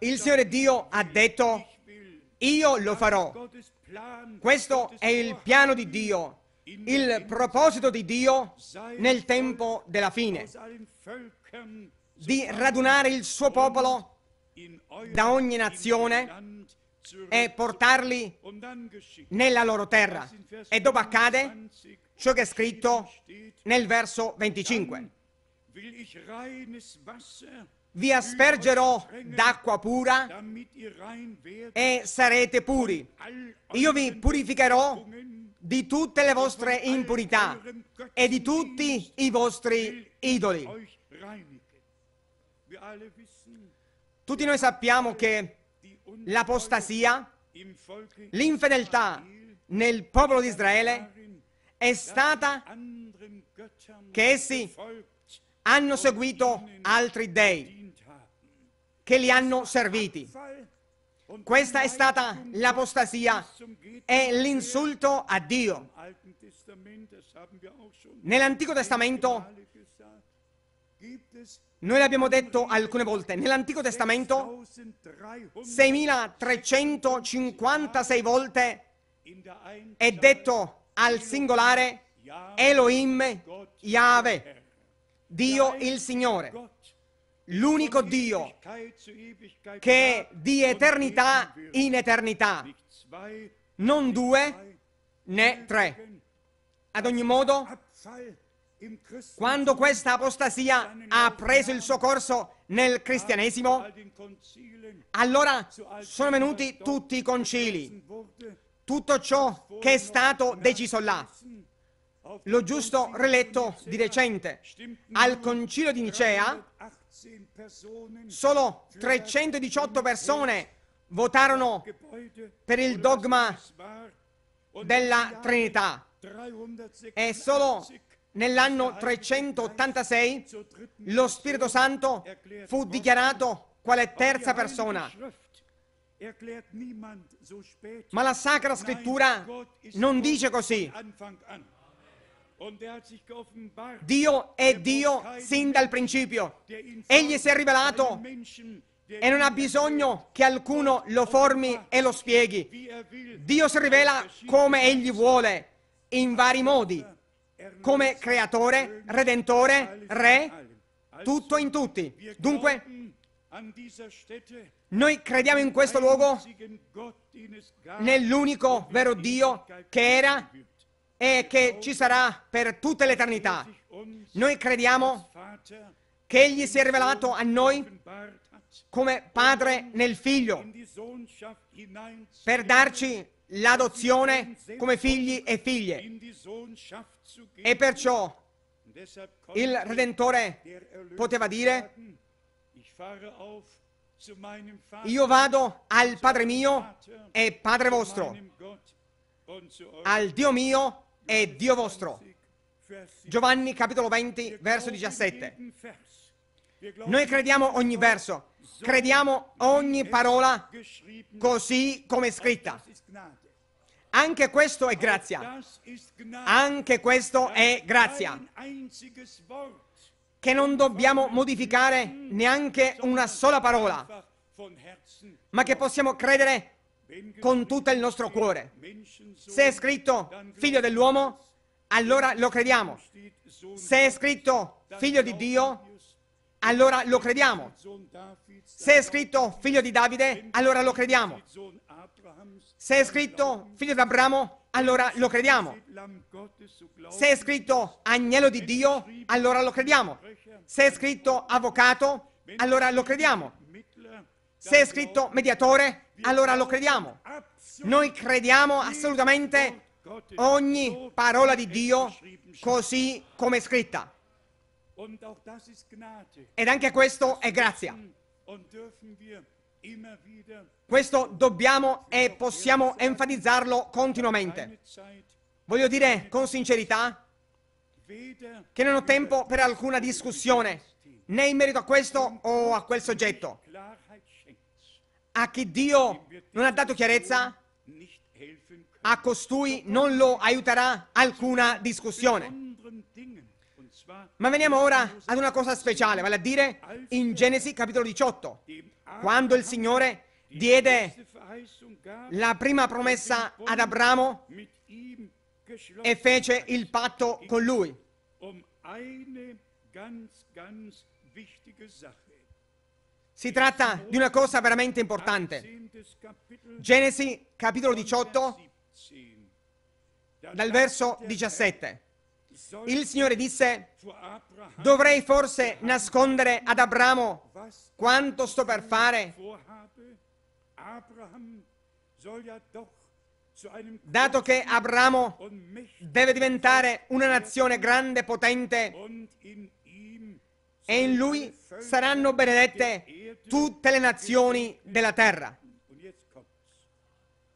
Il Signore Dio ha detto: io lo farò. Questo è il piano di Dio, il proposito di Dio nel tempo della fine, di radunare il suo popolo da ogni nazione e portarli nella loro terra. E dopo accade ciò che è scritto nel verso 25. Vi aspergerò d'acqua pura e sarete puri. Io vi purificherò di tutte le vostre impurità e di tutti i vostri idoli. Tutti noi sappiamo che l'apostasia, l'infedeltà nel popolo di Israele è stata che essi hanno seguito altri dei, che li hanno serviti. Questa è stata l'apostasia e l'insulto a Dio. Nell'Antico Testamento, noi l'abbiamo detto alcune volte, nell'Antico Testamento 6.356 volte è detto al singolare Elohim Yahweh, Dio il Signore, l'unico Dio che è di eternità in eternità, non due né tre. Ad ogni modo, quando questa apostasia ha preso il suo corso nel cristianesimo, allora sono venuti tutti i concili, tutto ciò che è stato deciso là. L'ho giusto reletto di recente. Al concilio di Nicea solo 318 persone votarono per il dogma della Trinità e solo nell'anno 386 lo Spirito Santo fu dichiarato quale terza persona. Ma la Sacra Scrittura non dice così. Dio è Dio sin dal principio. Egli si è rivelato e non ha bisogno che alcuno lo formi e lo spieghi. Dio si rivela come Egli vuole, in vari modi, come creatore, redentore, re, tutto in tutti. Dunque, noi crediamo in questo luogo nell'unico vero Dio che era e che ci sarà per tutta l'eternità. Noi crediamo che Egli si è rivelato a noi come Padre nel Figlio, per darci l'adozione come figli e figlie. E perciò il Redentore poteva dire: io vado al Padre mio e Padre vostro, al Dio mio e Dio vostro. Giovanni capitolo 20, verso 17. Noi crediamo ogni verso, crediamo ogni parola così come è scritta. Anche questo è grazia. Anche questo è grazia. Che non dobbiamo modificare neanche una sola parola, ma che possiamo credere con tutto il nostro cuore. Se è scritto figlio dell'uomo, allora lo crediamo. Se è scritto figlio di Dio, allora lo crediamo. Se è scritto figlio di Davide, allora lo crediamo. Se è scritto figlio di Abramo, allora lo crediamo. Se è scritto agnello di Dio, allora lo crediamo. Se è scritto avvocato, allora lo crediamo. Se è scritto mediatore, allora lo crediamo. Noi crediamo assolutamente ogni parola di Dio così come è scritta. Ed anche questo è grazia. Questo dobbiamo e possiamo enfatizzarlo continuamente. Voglio dire con sincerità che non ho tempo per alcuna discussione, né in merito a questo o a quel soggetto. A chi Dio non ha dato chiarezza, a costui non lo aiuterà alcuna discussione. Ma veniamo ora ad una cosa speciale, vale a dire in Genesi capitolo 18, quando il Signore diede la prima promessa ad Abramo e fece il patto con lui. Si tratta di una cosa veramente importante. Genesi capitolo 18, dal verso 17. Il Signore disse: dovrei forse nascondere ad Abramo quanto sto per fare, dato che Abramo deve diventare una nazione grande e potente e in lui saranno benedette tutte le nazioni della terra.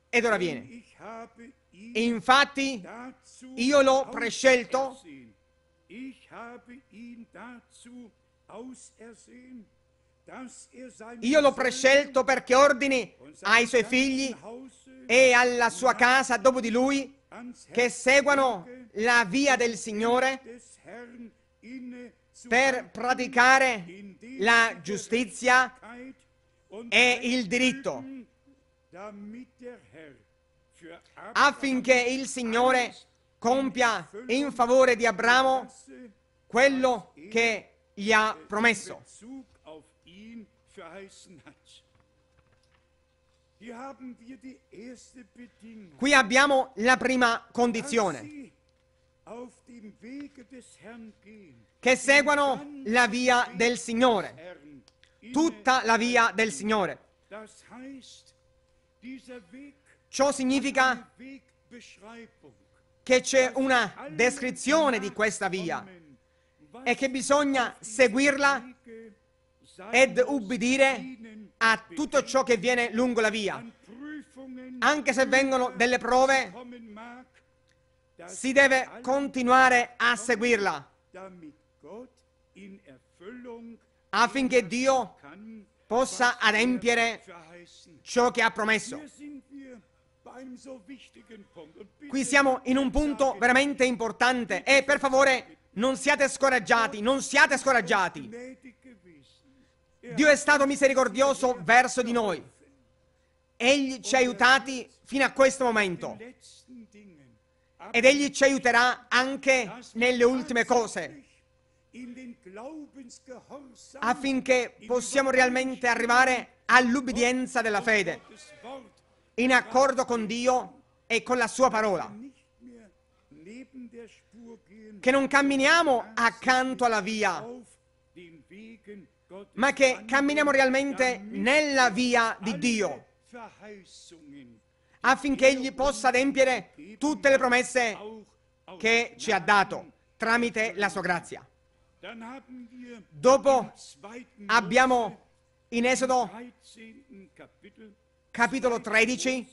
Ed ora viene. E infatti io l'ho prescelto perché ordini ai suoi figli e alla sua casa dopo di lui che seguano la via del Signore per praticare la giustizia e il diritto, affinché il Signore compia in favore di Abramo quello che gli ha promesso. Qui abbiamo la prima condizione, che seguano la via del Signore, tutta la via del Signore. Ciò significa che c'è una descrizione di questa via e che bisogna seguirla ed ubbidire a tutto ciò che viene lungo la via. Anche se vengono delle prove, si deve continuare a seguirla affinché Dio possa adempiere ciò che ha promesso. Qui siamo in un punto veramente importante e per favore non siate scoraggiati, non siate scoraggiati. Dio è stato misericordioso verso di noi. Egli ci ha aiutati fino a questo momento ed Egli ci aiuterà anche nelle ultime cose, affinché possiamo realmente arrivare all'ubbidienza della fede, in accordo con Dio e con la Sua parola. Che non camminiamo accanto alla via, ma che camminiamo realmente nella via di Dio, affinché Egli possa adempiere tutte le promesse che ci ha dato tramite la Sua grazia. Dopo abbiamo in Esodo capitolo 13,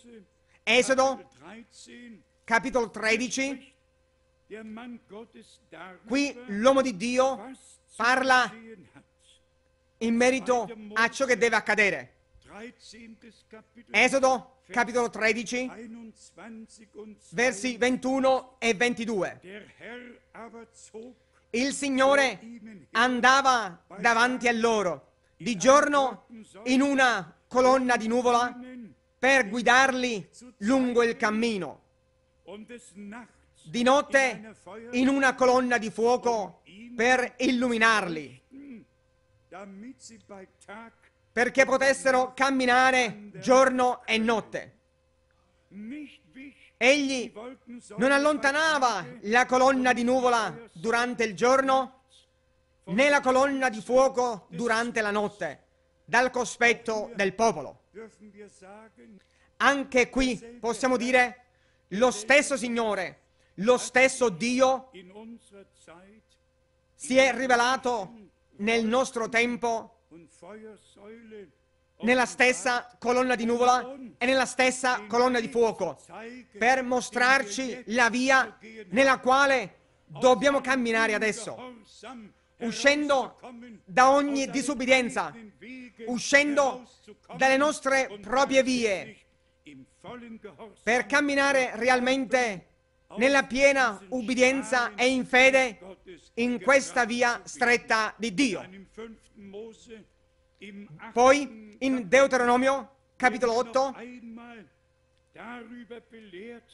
Qui l'uomo di Dio parla in merito a ciò che deve accadere. Esodo, capitolo 13, versi 21 e 22. Il Signore andava davanti a loro di giorno in una colonna di nuvola per guidarli lungo il cammino, di notte in una colonna di fuoco per illuminarli, perché potessero camminare giorno e notte. Egli non allontanava la colonna di nuvola durante il giorno, né la colonna di fuoco durante la notte, dal cospetto del popolo. Anche qui possiamo dire lo stesso Signore, lo stesso Dio si è rivelato nel nostro tempo nella stessa colonna di nuvola e nella stessa colonna di fuoco per mostrarci la via nella quale dobbiamo camminare adesso, uscendo da ogni disubbidienza, uscendo dalle nostre proprie vie per camminare realmente nella piena ubbidienza e in fede in questa via stretta di Dio. Poi in Deuteronomio, capitolo 8,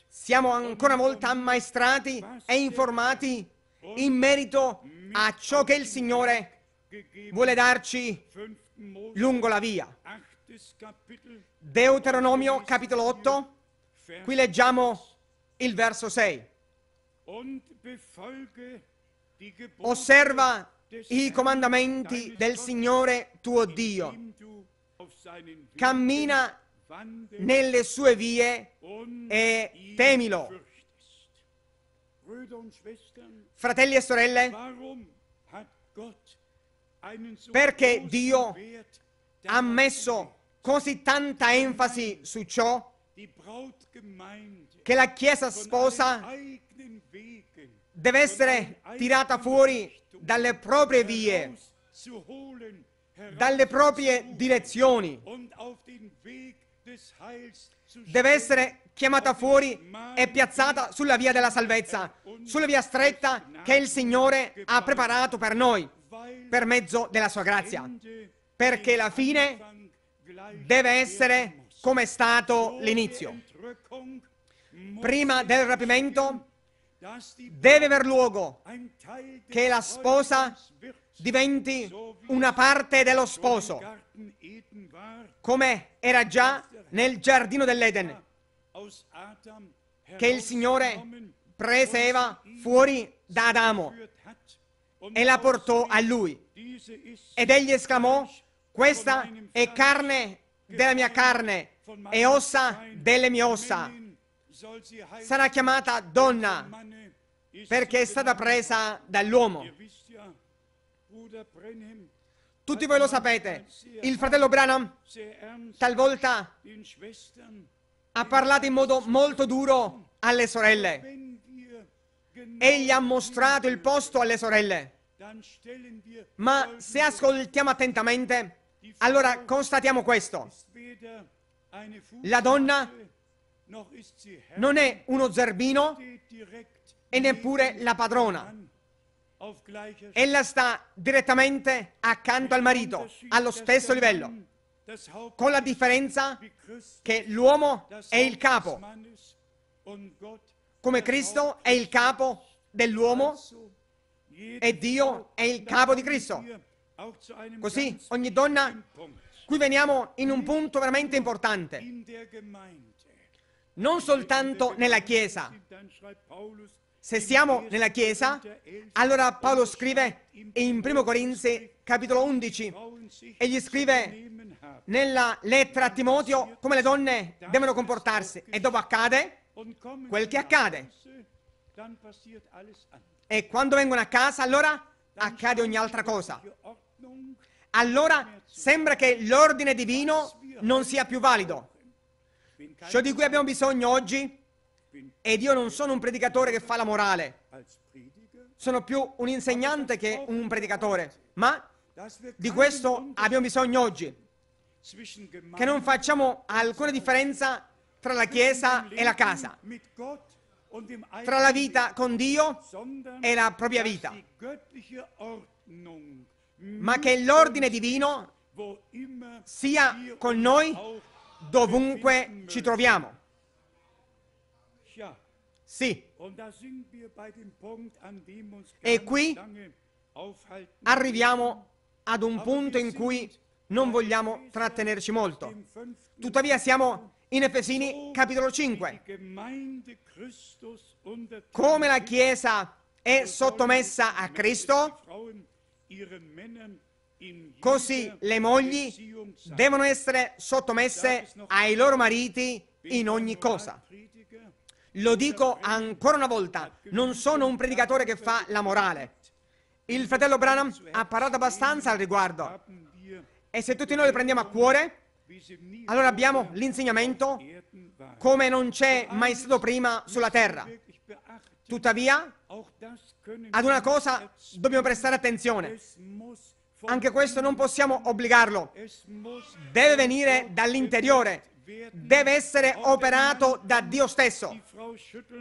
siamo ancora una volta ammaestrati e informati in merito a ciò che il Signore vuole darci lungo la via. Deuteronomio, capitolo 8, qui leggiamo il verso 6. Osserva i comandamenti del Signore tuo Dio, cammina nelle sue vie e temilo. Fratelli e sorelle, perché Dio ha messo così tanta enfasi su ciò che la Chiesa sposa deve essere tirata fuori dalle proprie vie, dalle proprie direzioni, deve essere chiamata fuori e piazzata sulla via della salvezza, sulla via stretta che il Signore ha preparato per noi, per mezzo della sua grazia, perché la fine deve essere come è stato l'inizio. Prima del rapimento deve aver luogo che la sposa diventi una parte dello sposo, come era già nel giardino dell'Eden, che il Signore prese Eva fuori da Adamo e la portò a lui. Ed egli esclamò: questa è carne della mia carne e ossa delle mie ossa. Sarà chiamata donna perché è stata presa dall'uomo. Tutti voi lo sapete, il fratello Branham talvolta ha parlato in modo molto duro alle sorelle. Egli ha mostrato il posto alle sorelle. Ma se ascoltiamo attentamente, allora constatiamo questo. La donna non è uno zerbino e neppure la padrona. Ella sta direttamente accanto al marito, allo stesso livello, con la differenza che l'uomo è il capo, come Cristo è il capo dell'uomo e Dio è il capo di Cristo. Così ogni donna, qui veniamo in un punto veramente importante, non soltanto nella Chiesa. Se siamo nella Chiesa, allora Paolo scrive in 1 Corinzi, capitolo 11, egli scrive nella lettera a Timoteo come le donne devono comportarsi, e dopo accade quel che accade. E quando vengono a casa, allora accade ogni altra cosa. Allora sembra che l'ordine divino non sia più valido. Ciò di cui abbiamo bisogno oggi Ed io non sono un predicatore che fa la morale, sono più un insegnante che un predicatore, ma di questo abbiamo bisogno oggi, che non facciamo alcuna differenza tra la Chiesa e la casa, tra la vita con Dio e la propria vita, ma che l'ordine divino sia con noi dovunque ci troviamo. Sì. E qui arriviamo ad un punto in cui non vogliamo trattenerci molto. Tuttavia siamo in Efesini capitolo 5. Come la Chiesa è sottomessa a Cristo, così le mogli devono essere sottomesse ai loro mariti in ogni cosa. Lo dico ancora una volta, non sono un predicatore che fa la morale. Il fratello Branham ha parlato abbastanza al riguardo. E se tutti noi lo prendiamo a cuore, allora abbiamo l'insegnamento come non c'è mai stato prima sulla terra. Tuttavia, ad una cosa dobbiamo prestare attenzione. Anche questo non possiamo obbligarlo. Deve venire dall'interiore. Deve essere operato da Dio stesso.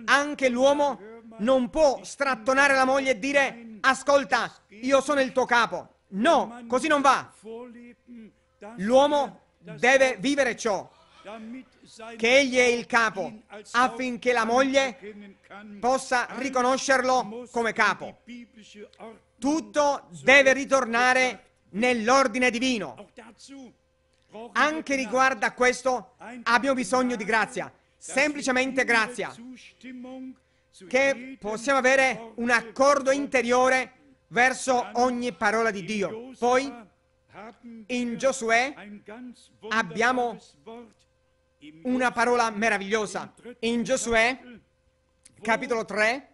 Anche l'uomo non può strattonare la moglie e dire: ascolta, io sono il tuo capo. No, così non va. L'uomo deve vivere ciò, che egli è il capo, affinché la moglie possa riconoscerlo come capo. Tutto deve ritornare nell'ordine divino. Anche riguardo a questo abbiamo bisogno di grazia, semplicemente grazia, che possiamo avere un accordo interiore verso ogni parola di Dio. Poi in Giosuè abbiamo una parola meravigliosa. In Giosuè capitolo 3,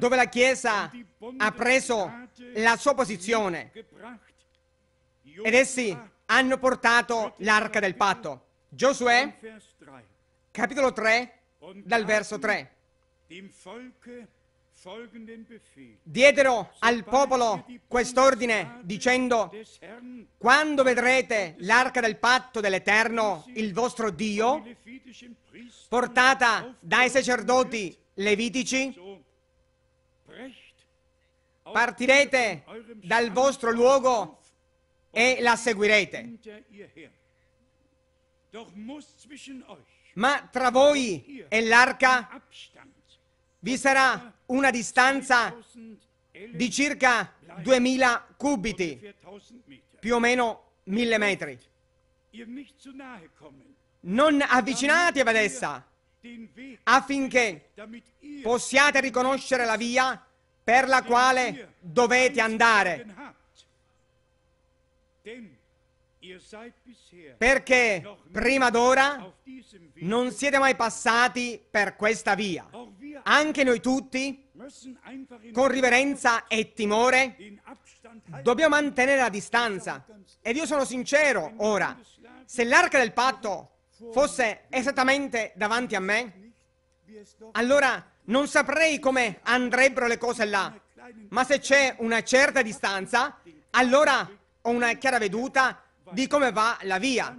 dove la Chiesa ha preso la sua posizione ed essi hanno portato l'arca del patto. Giosuè, capitolo 3, dal verso 3. Diedero al popolo quest'ordine dicendo: quando vedrete l'arca del patto dell'Eterno, il vostro Dio, portata dai sacerdoti levitici, partirete dal vostro luogo e la seguirete. Ma tra voi e l'arca vi sarà una distanza di circa 2000 cubiti, più o meno 1000 metri. Non avvicinatevi ad essa, affinché possiate riconoscere la via per la quale dovete andare, perché prima d'ora non siete mai passati per questa via. Anche noi tutti, con riverenza e timore, dobbiamo mantenere la distanza. Ed io sono sincero ora, se l'arca del patto fosse esattamente davanti a me, allora non saprei come andrebbero le cose là. Ma se c'è una certa distanza, allora ho una chiara veduta di come va la via.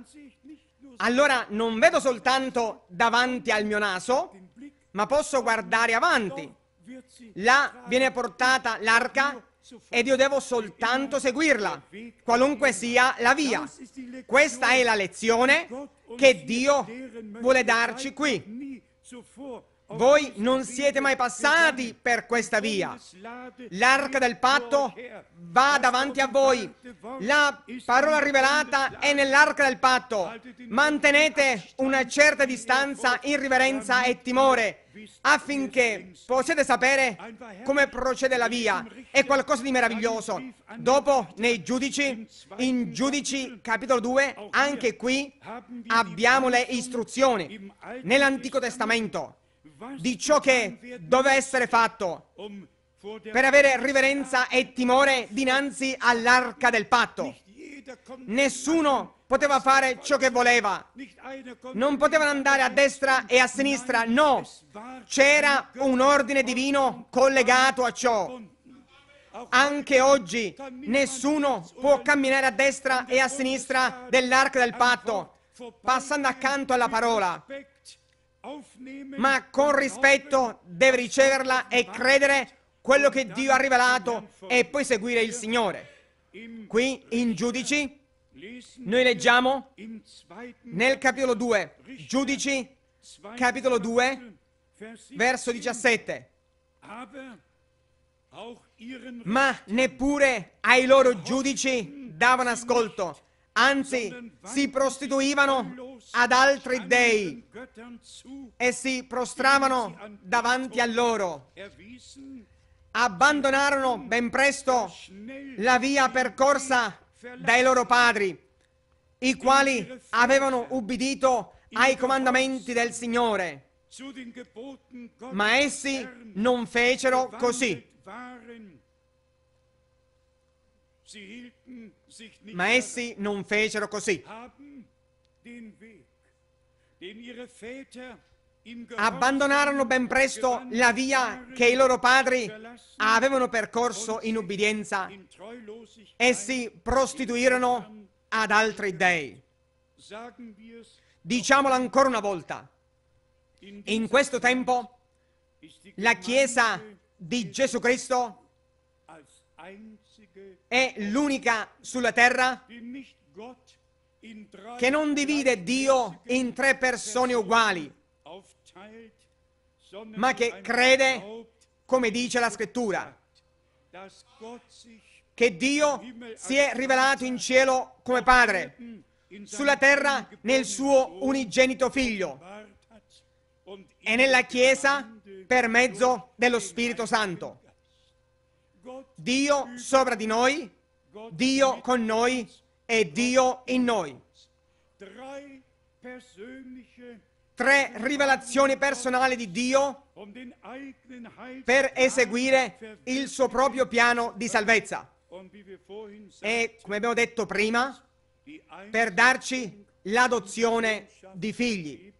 Allora non vedo soltanto davanti al mio naso, ma posso guardare avanti. Là viene portata l'arca ed io devo soltanto seguirla, qualunque sia la via. Questa è la lezione che Dio vuole darci qui. Voi non siete mai passati per questa via. L'arca del patto va davanti a voi. La parola rivelata è nell'arca del patto. Mantenete una certa distanza in riverenza e timore, affinché possiate sapere come procede la via. È qualcosa di meraviglioso. Dopo, nei Giudici, in Giudici capitolo 2, anche qui abbiamo le istruzioni nell'Antico Testamento di ciò che doveva essere fatto per avere riverenza e timore dinanzi all'arca del patto. Nessuno poteva fare ciò che voleva, non potevano andare a destra e a sinistra, no, c'era un ordine divino collegato a ciò. Anche oggi nessuno può camminare a destra e a sinistra dell'arco del patto, passando accanto alla parola, ma con rispetto deve riceverla e credere quello che Dio ha rivelato e poi seguire il Signore. Qui in Giudici noi leggiamo nel capitolo 2, Giudici capitolo 2, verso 17. Ma neppure ai loro giudici davano ascolto, anzi si prostituivano ad altri dei e si prostravano davanti a loro. Abbandonarono ben presto la via percorsa dai loro padri, i quali avevano ubbidito ai comandamenti del Signore, ma essi non fecero così. Abbandonarono ben presto la via che i loro padri avevano percorso in ubbidienza e si prostituirono ad altri dei. Diciamolo ancora una volta, in questo tempo la Chiesa di Gesù Cristo è l'unica sulla terra che non divide Dio in tre persone uguali, ma che crede, come dice la Scrittura, che Dio si è rivelato in cielo come Padre, sulla terra nel suo unigenito Figlio e nella Chiesa per mezzo dello Spirito Santo. Dio sopra di noi, Dio con noi e Dio in noi. Tre rivelazioni personali di Dio per eseguire il suo proprio piano di salvezza. E, come abbiamo detto prima, per darci l'adozione di figli.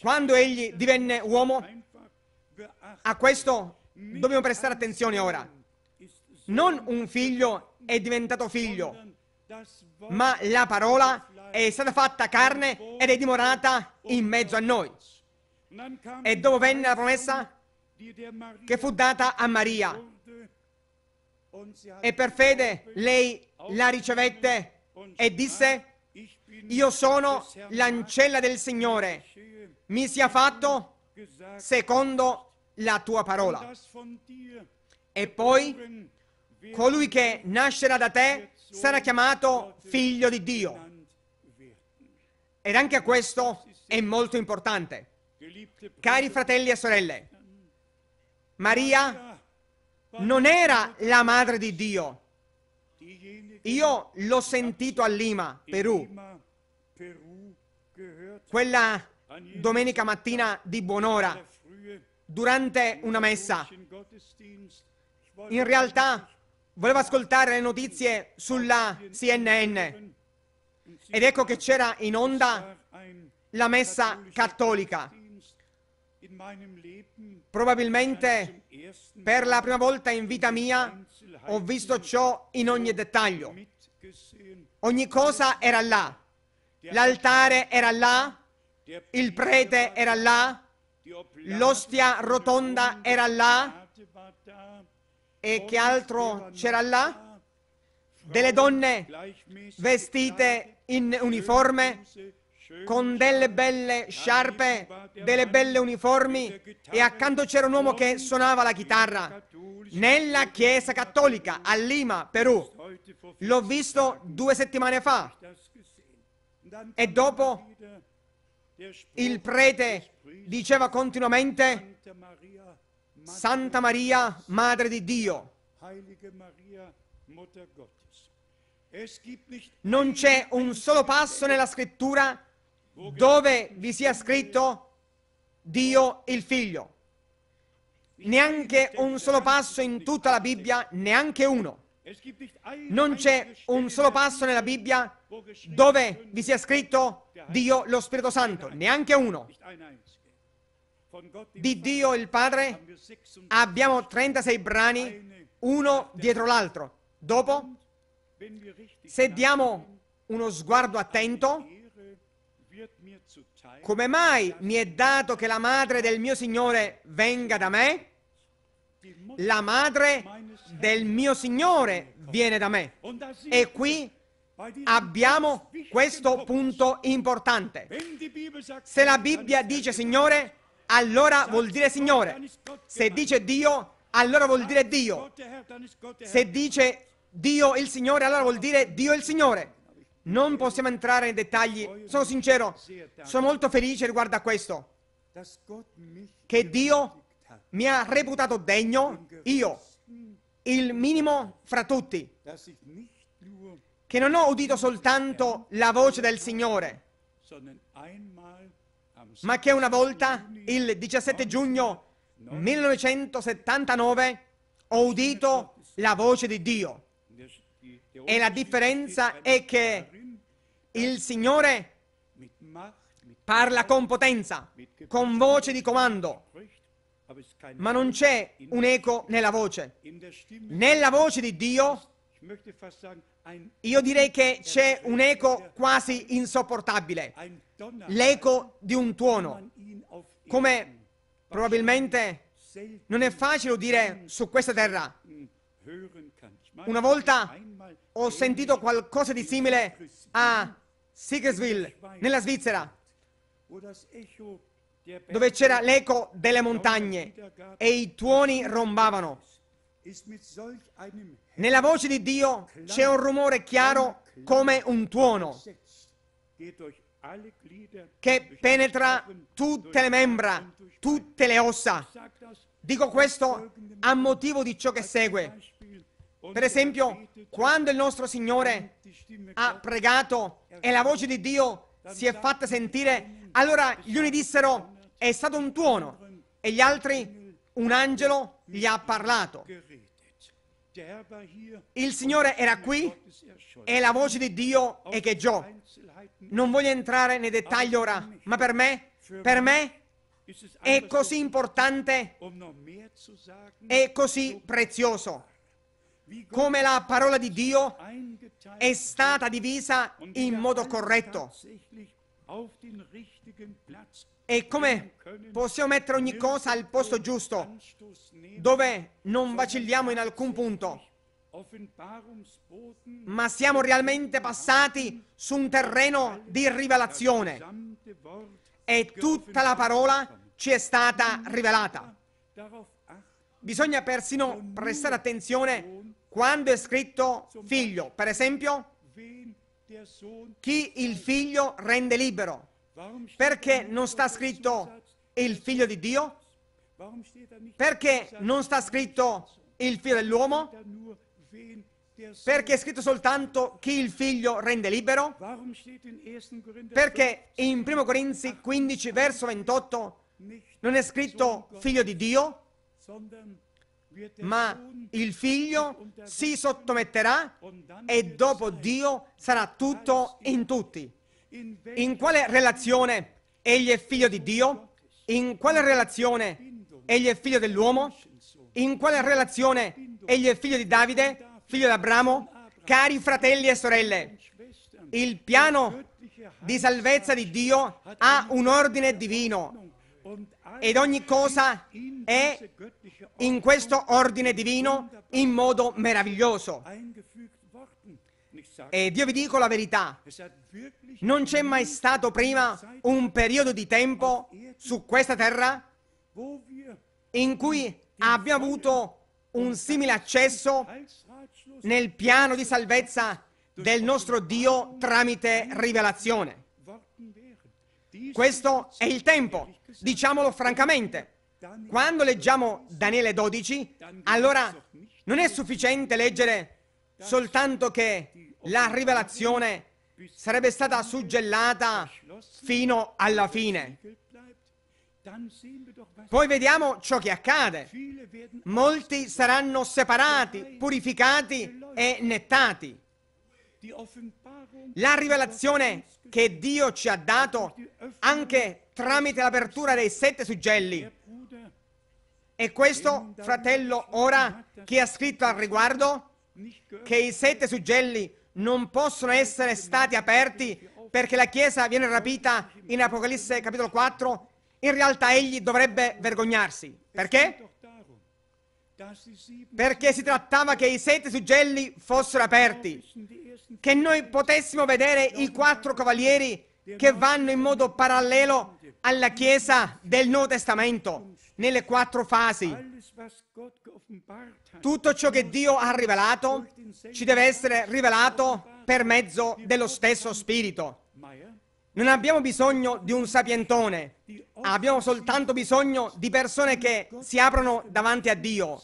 Quando egli divenne uomo, a questo dobbiamo prestare attenzione ora. Non un figlio è diventato figlio, ma la parola è stata fatta carne ed è dimorata in mezzo a noi. E dopo venne la promessa che fu data a Maria, e per fede lei la ricevette e disse: io sono l'ancella del Signore, mi sia fatto secondo la tua parola. E poi colui che nascerà da te sarà chiamato figlio di Dio. Ed anche questo è molto importante. Cari fratelli e sorelle, Maria non era la madre di Dio. Io l'ho sentito a Lima, Perù, quella domenica mattina di buon'ora, durante una messa. In realtà volevo ascoltare le notizie sulla CNN ed ecco che c'era in onda la messa cattolica. Probabilmente per la prima volta in vita mia ho visto ciò in ogni dettaglio. Ogni cosa era là. L'altare era là, il prete era là, l'ostia rotonda era là, e che altro c'era là? Delle donne vestite in uniforme, con delle belle sciarpe, delle belle uniformi, e accanto c'era un uomo che suonava la chitarra. Nella Chiesa Cattolica a Lima, Perù, l'ho visto 2 settimane fa. E dopo il prete diceva continuamente: Santa Maria, Madre di Dio. Non c'è un solo passo nella Scrittura dove vi sia scritto Dio il Figlio. Neanche un solo passo in tutta la Bibbia, neanche uno. Non c'è un solo passo nella Bibbia dove vi sia scritto Dio lo Spirito Santo, neanche uno. Di Dio il Padre abbiamo 36 brani, uno dietro l'altro. Dopo, se diamo uno sguardo attento, come mai mi è dato che la madre del mio Signore venga da me? La madre del mio Signore viene da me. E qui abbiamo questo punto importante. Se la Bibbia dice Signore, allora vuol dire Signore. Se dice Dio, allora vuol dire Dio. Se dice Dio il Signore, allora vuol dire Dio il Signore. Non possiamo entrare nei dettagli. Sono sincero, sono molto felice riguardo a questo. Che Dio mi ha reputato degno, io, il minimo fra tutti. Che non ho udito soltanto la voce del Signore, ma che una volta, il 17 giugno 1979, ho udito la voce di Dio. E la differenza è che il Signore parla con potenza, con voce di comando, ma non c'è un eco nella voce. Nella voce di Dio, io direi che c'è un eco quasi insopportabile, l'eco di un tuono, come probabilmente non è facile dire su questa terra. Una volta ho sentito qualcosa di simile a Sigelsville, nella Svizzera, dove c'era l'eco delle montagne e i tuoni rombavano. Nella voce di Dio c'è un rumore chiaro come un tuono che penetra tutte le membra, tutte le ossa. Dico questo a motivo di ciò che segue. Per esempio, quando il nostro Signore ha pregato e la voce di Dio si è fatta sentire, allora gli uni dissero è stato un tuono e gli altri un angelo gli ha parlato. Il Signore era qui e la voce di Dio echeggiò. Non voglio entrare nei dettagli ora, ma per me è così importante, è così prezioso. Come la parola di Dio è stata divisa in modo corretto. E come possiamo mettere ogni cosa al posto giusto, dove non vacilliamo in alcun punto, ma siamo realmente passati su un terreno di rivelazione. E tutta la parola ci è stata rivelata. Bisogna persino prestare attenzione quando è scritto figlio. Per esempio, chi il figlio rende libero. Perché non sta scritto il figlio di Dio? Perché non sta scritto il figlio dell'uomo? Perché è scritto soltanto chi il figlio rende libero? Perché in 1 Corinzi 15, verso 28, non è scritto figlio di Dio, ma il figlio si sottometterà e dopo Dio sarà tutto in tutti. In quale relazione egli è figlio di Dio? In quale relazione egli è figlio dell'uomo? In quale relazione egli è figlio di Davide, figlio di Abramo? Cari fratelli e sorelle, il piano di salvezza di Dio ha un ordine divino. Ed ogni cosa è in questo ordine divino in modo meraviglioso. Ed io vi dico la verità, non c'è mai stato prima un periodo di tempo su questa terra in cui abbiamo avuto un simile accesso nel piano di salvezza del nostro Dio tramite rivelazione. Questo è il tempo, diciamolo francamente. Quando leggiamo Daniele 12, allora non è sufficiente leggere soltanto che la rivelazione sarebbe stata suggellata fino alla fine. Poi vediamo ciò che accade. Molti saranno separati, purificati e nettati. La rivelazione che Dio ci ha dato anche tramite l'apertura dei 7 suggelli. E questo, fratello, ora chi ha scritto al riguardo, che i 7 suggelli non possono essere stati aperti perché la Chiesa viene rapita in Apocalisse capitolo 4, in realtà egli dovrebbe vergognarsi. Perché? Perché si trattava che i 7 suggelli fossero aperti, che noi potessimo vedere i 4 cavalieri che vanno in modo parallelo alla Chiesa del Nuovo Testamento, nelle 4 fasi. Tutto ciò che Dio ha rivelato ci deve essere rivelato per mezzo dello stesso Spirito. Non abbiamo bisogno di un sapientone, abbiamo soltanto bisogno di persone che si aprono davanti a Dio,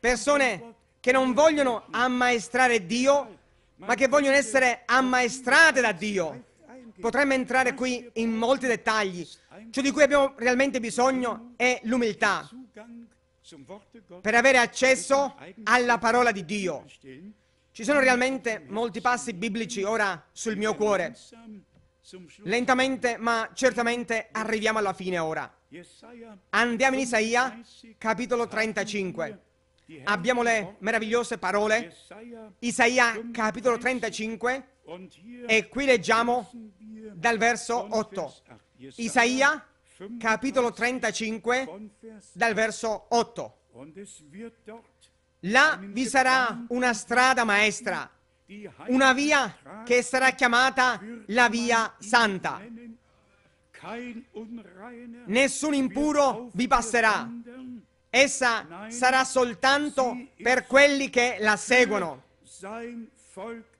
persone che non vogliono ammaestrare Dio, ma che vogliono essere ammaestrate da Dio. Potremmo entrare qui in molti dettagli. Ciò di cui abbiamo realmente bisogno è l'umiltà, per avere accesso alla parola di Dio. Ci sono realmente molti passi biblici ora sul mio cuore. Lentamente ma certamente arriviamo alla fine ora. Andiamo in Isaia, capitolo 35. Abbiamo le meravigliose parole. Isaia, capitolo 35, e qui leggiamo dal verso 8. Isaia, capitolo 35, dal verso 8. Là vi sarà una strada maestra, una via che sarà chiamata la via santa. Nessun impuro vi passerà. Essa sarà soltanto per quelli che la seguono.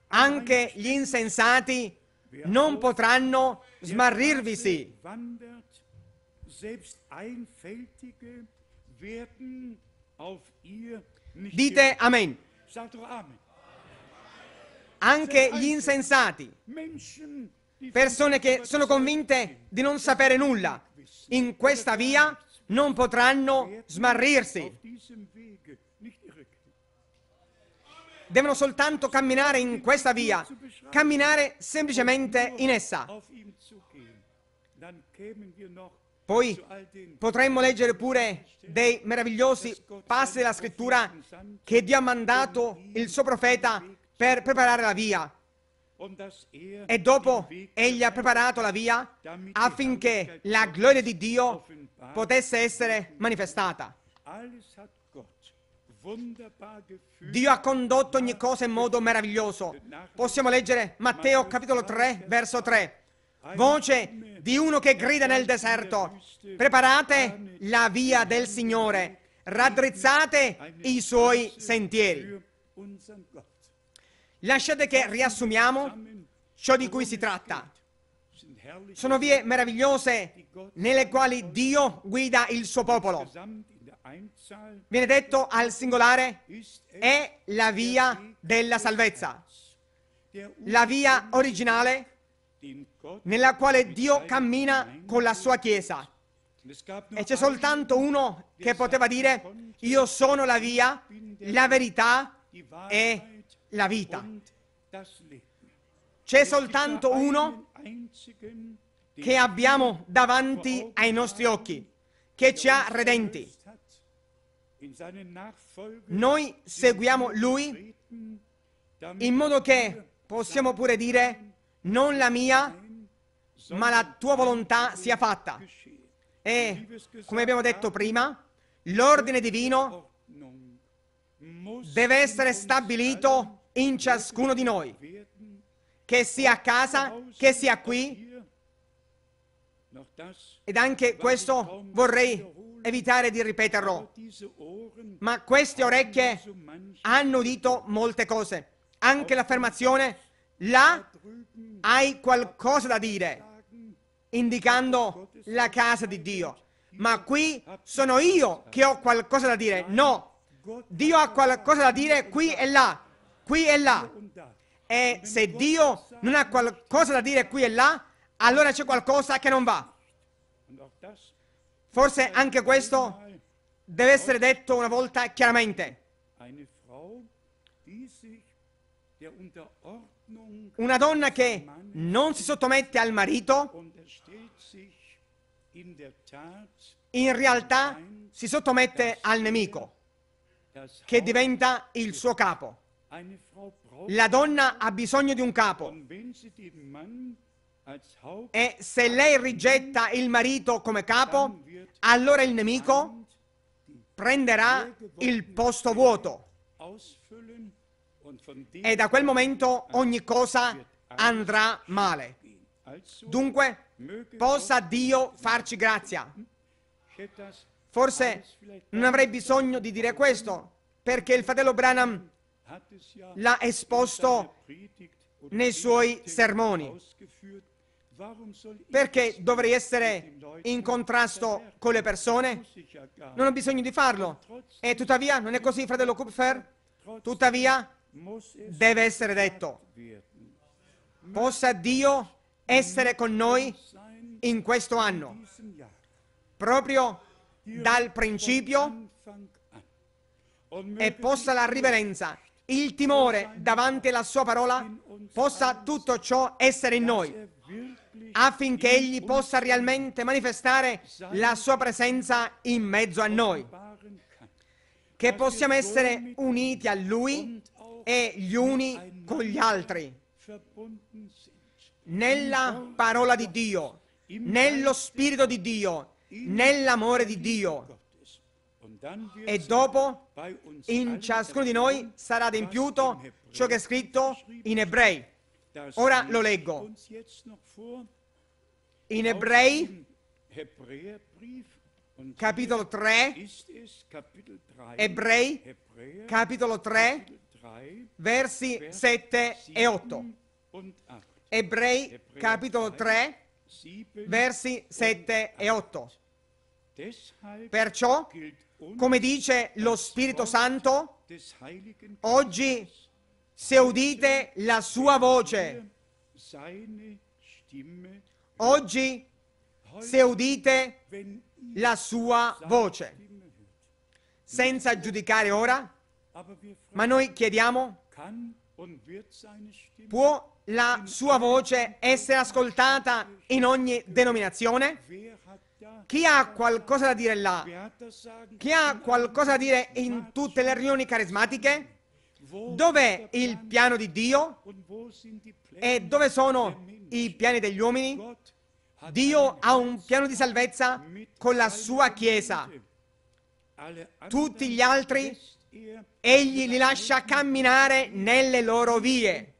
Anche gli insensati non potranno smarrirvisi. Dite amen. Anche gli insensati, persone che sono convinte di non sapere nulla, in questa via non potranno smarrirsi. Devono soltanto camminare in questa via, camminare semplicemente in essa. Poi potremmo leggere pure dei meravigliosi passi della Scrittura che Dio ha mandato il suo profeta per preparare la via. E dopo egli ha preparato la via affinché la gloria di Dio potesse essere manifestata. Dio ha condotto ogni cosa in modo meraviglioso. Possiamo leggere Matteo capitolo 3, verso 3. Voce di uno che grida nel deserto: preparate la via del Signore, raddrizzate i suoi sentieri. Lasciate che riassumiamo ciò di cui si tratta. Sono vie meravigliose nelle quali Dio guida il suo popolo. Viene detto al singolare: è la via della salvezza. La via originale nella quale Dio cammina con la sua Chiesa. E c'è soltanto uno che poteva dire: io sono la via, la verità e la vita. C'è soltanto uno che abbiamo davanti ai nostri occhi, che ci ha redenti. Noi seguiamo Lui in modo che possiamo pure dire: non la mia, ma la tua volontà sia fatta. E, come abbiamo detto prima, l'ordine divino deve essere stabilito in ciascuno di noi, che sia a casa, che sia qui. Ed anche questo vorrei evitare di ripeterlo, ma queste orecchie hanno udito molte cose, anche l'affermazione: là hai qualcosa da dire, indicando la casa di Dio. Ma qui sono io che ho qualcosa da dire. No, Dio ha qualcosa da dire qui e là, qui e là. E se Dio non ha qualcosa da dire qui e là, allora c'è qualcosa che non va. Forse anche questo deve essere detto una volta chiaramente. Una donna che non si sottomette al marito, in realtà si sottomette al nemico, che diventa il suo capo. La donna ha bisogno di un capo. E se lei rigetta il marito come capo, allora il nemico prenderà il posto vuoto. E da quel momento ogni cosa andrà male. Dunque, possa Dio farci grazia. Forse non avrei bisogno di dire questo, perché il fratello Branham l'ha esposto nei suoi sermoni. Perché dovrei essere in contrasto con le persone? Non ho bisogno di farlo. E tuttavia, non è così, fratello Kupfer? Tuttavia, deve essere detto. Possa Dio essere con noi in questo anno. Proprio dal principio, e possa la riverenza, il timore davanti alla sua parola, possa tutto ciò essere in noi, affinché Egli possa realmente manifestare la sua presenza in mezzo a noi, che possiamo essere uniti a Lui e gli uni con gli altri, nella parola di Dio, nello Spirito di Dio, nell'amore di Dio. E dopo, in ciascuno di noi sarà adempiuto ciò che è scritto in Ebrei. Ora lo leggo. In Ebrei, capitolo 3, Ebrei, capitolo 3, versi 7 e 8. Ebrei, capitolo 3, versi 7 e 8. Perciò, come dice lo Spirito Santo, oggi, se udite la sua voce, oggi, se udite la sua voce, senza giudicare ora, ma noi chiediamo, può la sua voce essere ascoltata in ogni denominazione? Chi ha qualcosa da dire là? Chi ha qualcosa da dire in tutte le riunioni carismatiche? Dov'è il piano di Dio? E dove sono i piani degli uomini? Dio ha un piano di salvezza con la sua Chiesa. Tutti gli altri, Egli li lascia camminare nelle loro vie.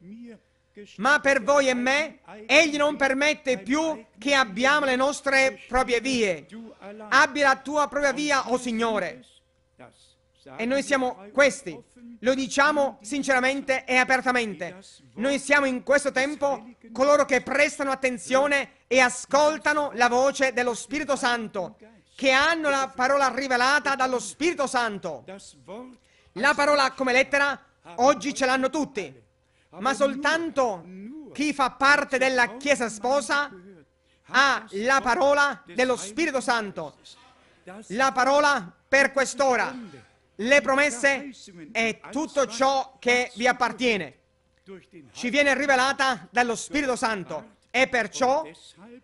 Ma per voi e me, Egli non permette più che abbiamo le nostre proprie vie. Abbi la tua propria via, o Signore. E noi siamo questi. Lo diciamo sinceramente e apertamente. Noi siamo in questo tempo coloro che prestano attenzione e ascoltano la voce dello Spirito Santo, che hanno la parola rivelata dallo Spirito Santo. La parola come lettera oggi ce l'hanno tutti. Ma soltanto chi fa parte della Chiesa sposa ha la parola dello Spirito Santo, la parola per quest'ora, le promesse e tutto ciò che vi appartiene. Ci viene rivelata dallo Spirito Santo e perciò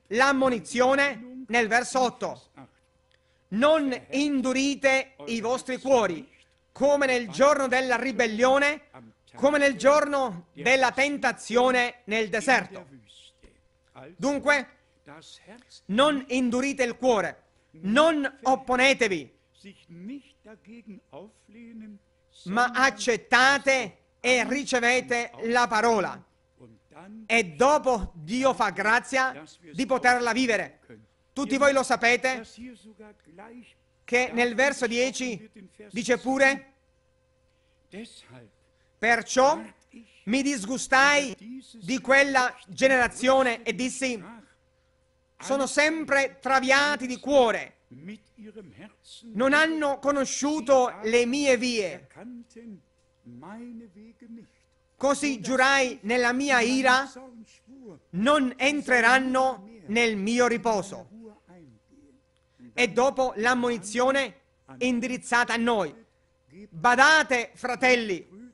l'ammonizione nel verso 8. Non indurite i vostri cuori, come nel giorno della ribellione, come nel giorno della tentazione nel deserto. Dunque, non indurite il cuore, non opponetevi, ma accettate e ricevete la parola. E dopo Dio fa grazia di poterla vivere. Tutti voi lo sapete che nel verso 10 dice pure: perciò mi disgustai di quella generazione e dissi, sono sempre traviati di cuore, non hanno conosciuto le mie vie. Così giurai nella mia ira, non entreranno nel mio riposo. e dopo l'ammonizione indirizzata a noi. Badate, fratelli,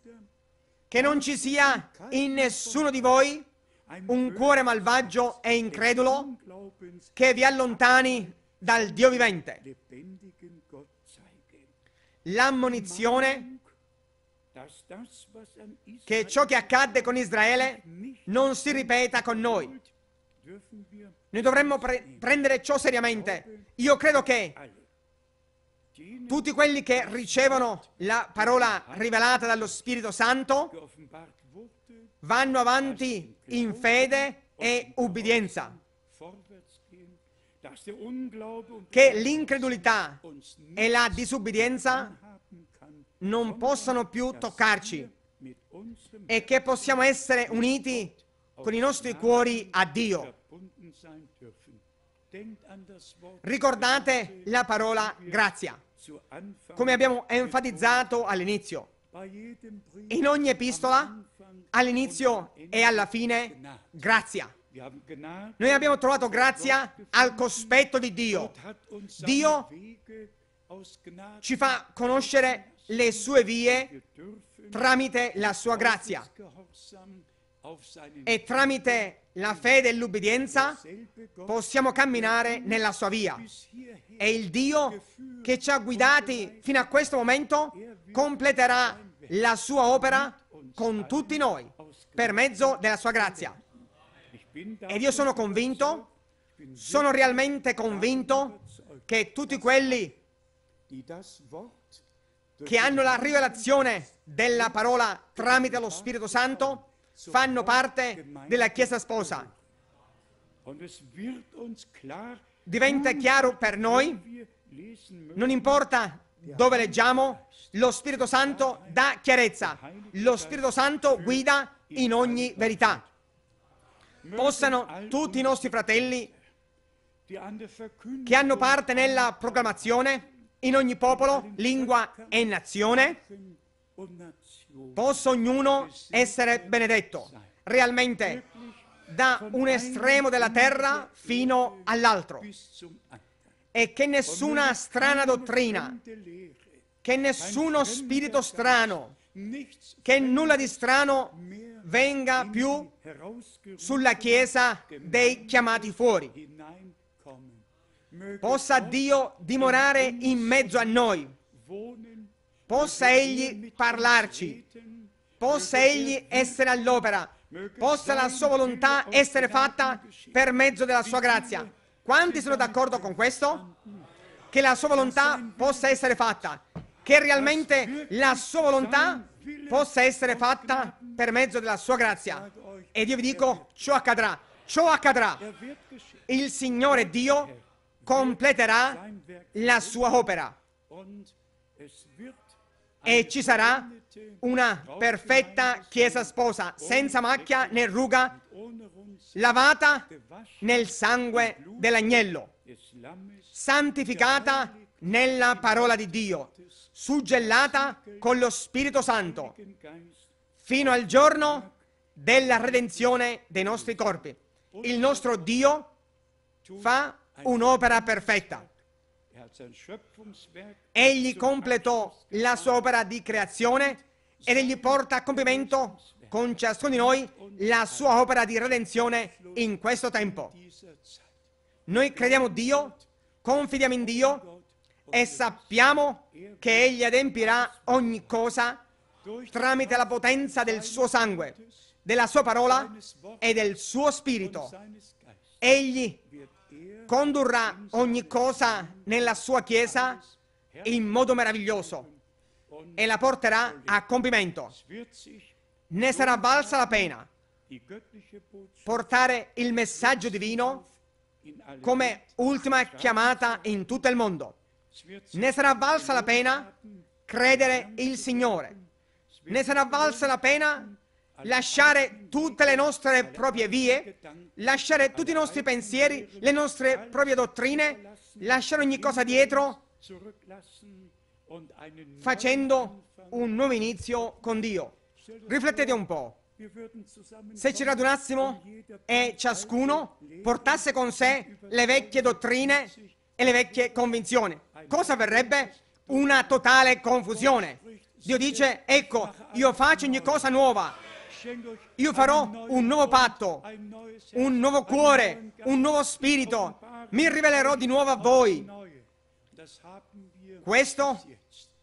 che non ci sia in nessuno di voi un cuore malvagio e incredulo che vi allontani dal Dio vivente. L'ammonizione che ciò che accadde con Israele non si ripeta con noi. Noi dovremmo prendere ciò seriamente. Io credo che tutti quelli che ricevono la parola rivelata dallo Spirito Santo vanno avanti in fede e ubbidienza. Che l'incredulità e la disubbidienza non possano più toccarci e che possiamo essere uniti con i nostri cuori a Dio. Ricordate la parola grazia, come abbiamo enfatizzato all'inizio. In ogni epistola, all'inizio e alla fine, grazia. Noi abbiamo trovato grazia al cospetto di Dio. Dio ci fa conoscere le sue vie tramite la sua grazia e tramite la fede e l'ubbidienza possiamo camminare nella sua via. E il Dio che ci ha guidati fino a questo momento completerà la sua opera con tutti noi per mezzo della sua grazia. Ed io sono convinto, sono realmente convinto che tutti quelli che hanno la rivelazione della parola tramite lo Spirito Santo fanno parte della Chiesa sposa. Diventa chiaro per noi, non importa dove leggiamo, lo Spirito Santo dà chiarezza, lo Spirito Santo guida in ogni verità. Possano tutti i nostri fratelli che hanno parte nella proclamazione in ogni popolo, lingua e nazione, possa ognuno essere benedetto, realmente, da un estremo della terra fino all'altro. E che nessuna strana dottrina, che nessuno spirito strano, che nulla di strano venga più sulla Chiesa dei chiamati fuori. Possa Dio dimorare in mezzo a noi. Possa Egli parlarci, possa Egli essere all'opera, possa la sua volontà essere fatta per mezzo della sua grazia. Quanti sono d'accordo con questo? Che la sua volontà possa essere fatta, che realmente la sua volontà possa essere fatta per mezzo della sua grazia. Ed io vi dico, ciò accadrà, ciò accadrà. Il Signore Dio completerà la sua opera. E ci sarà una perfetta Chiesa sposa, senza macchia né ruga, lavata nel sangue dell'agnello, santificata nella parola di Dio, suggellata con lo Spirito Santo, fino al giorno della redenzione dei nostri corpi. Il nostro Dio fa un'opera perfetta. Egli completò la sua opera di creazione ed Egli porta a compimento con ciascuno di noi la sua opera di redenzione in questo tempo. Noi crediamo Dio, confidiamo in Dio e sappiamo che Egli adempirà ogni cosa tramite la potenza del suo sangue, della sua parola e del suo spirito. Egli condurrà ogni cosa nella sua Chiesa in modo meraviglioso e la porterà a compimento. Ne sarà valsa la pena portare il messaggio divino come ultima chiamata in tutto il mondo. Ne sarà valsa la pena credere il Signore. Ne sarà valsa la pena lasciare tutte le nostre proprie vie, lasciare tutti i nostri pensieri, le nostre proprie dottrine, lasciare ogni cosa dietro, facendo un nuovo inizio con Dio. Riflettete un po'. Se ci radunassimo e ciascuno portasse con sé le vecchie dottrine, e le vecchie convinzioni. Cosa verrebbe? Una totale confusione. Dio dice, ecco, io faccio ogni cosa nuova. Io farò un nuovo patto, un nuovo cuore, un nuovo spirito. Mi rivelerò di nuovo a voi. Questo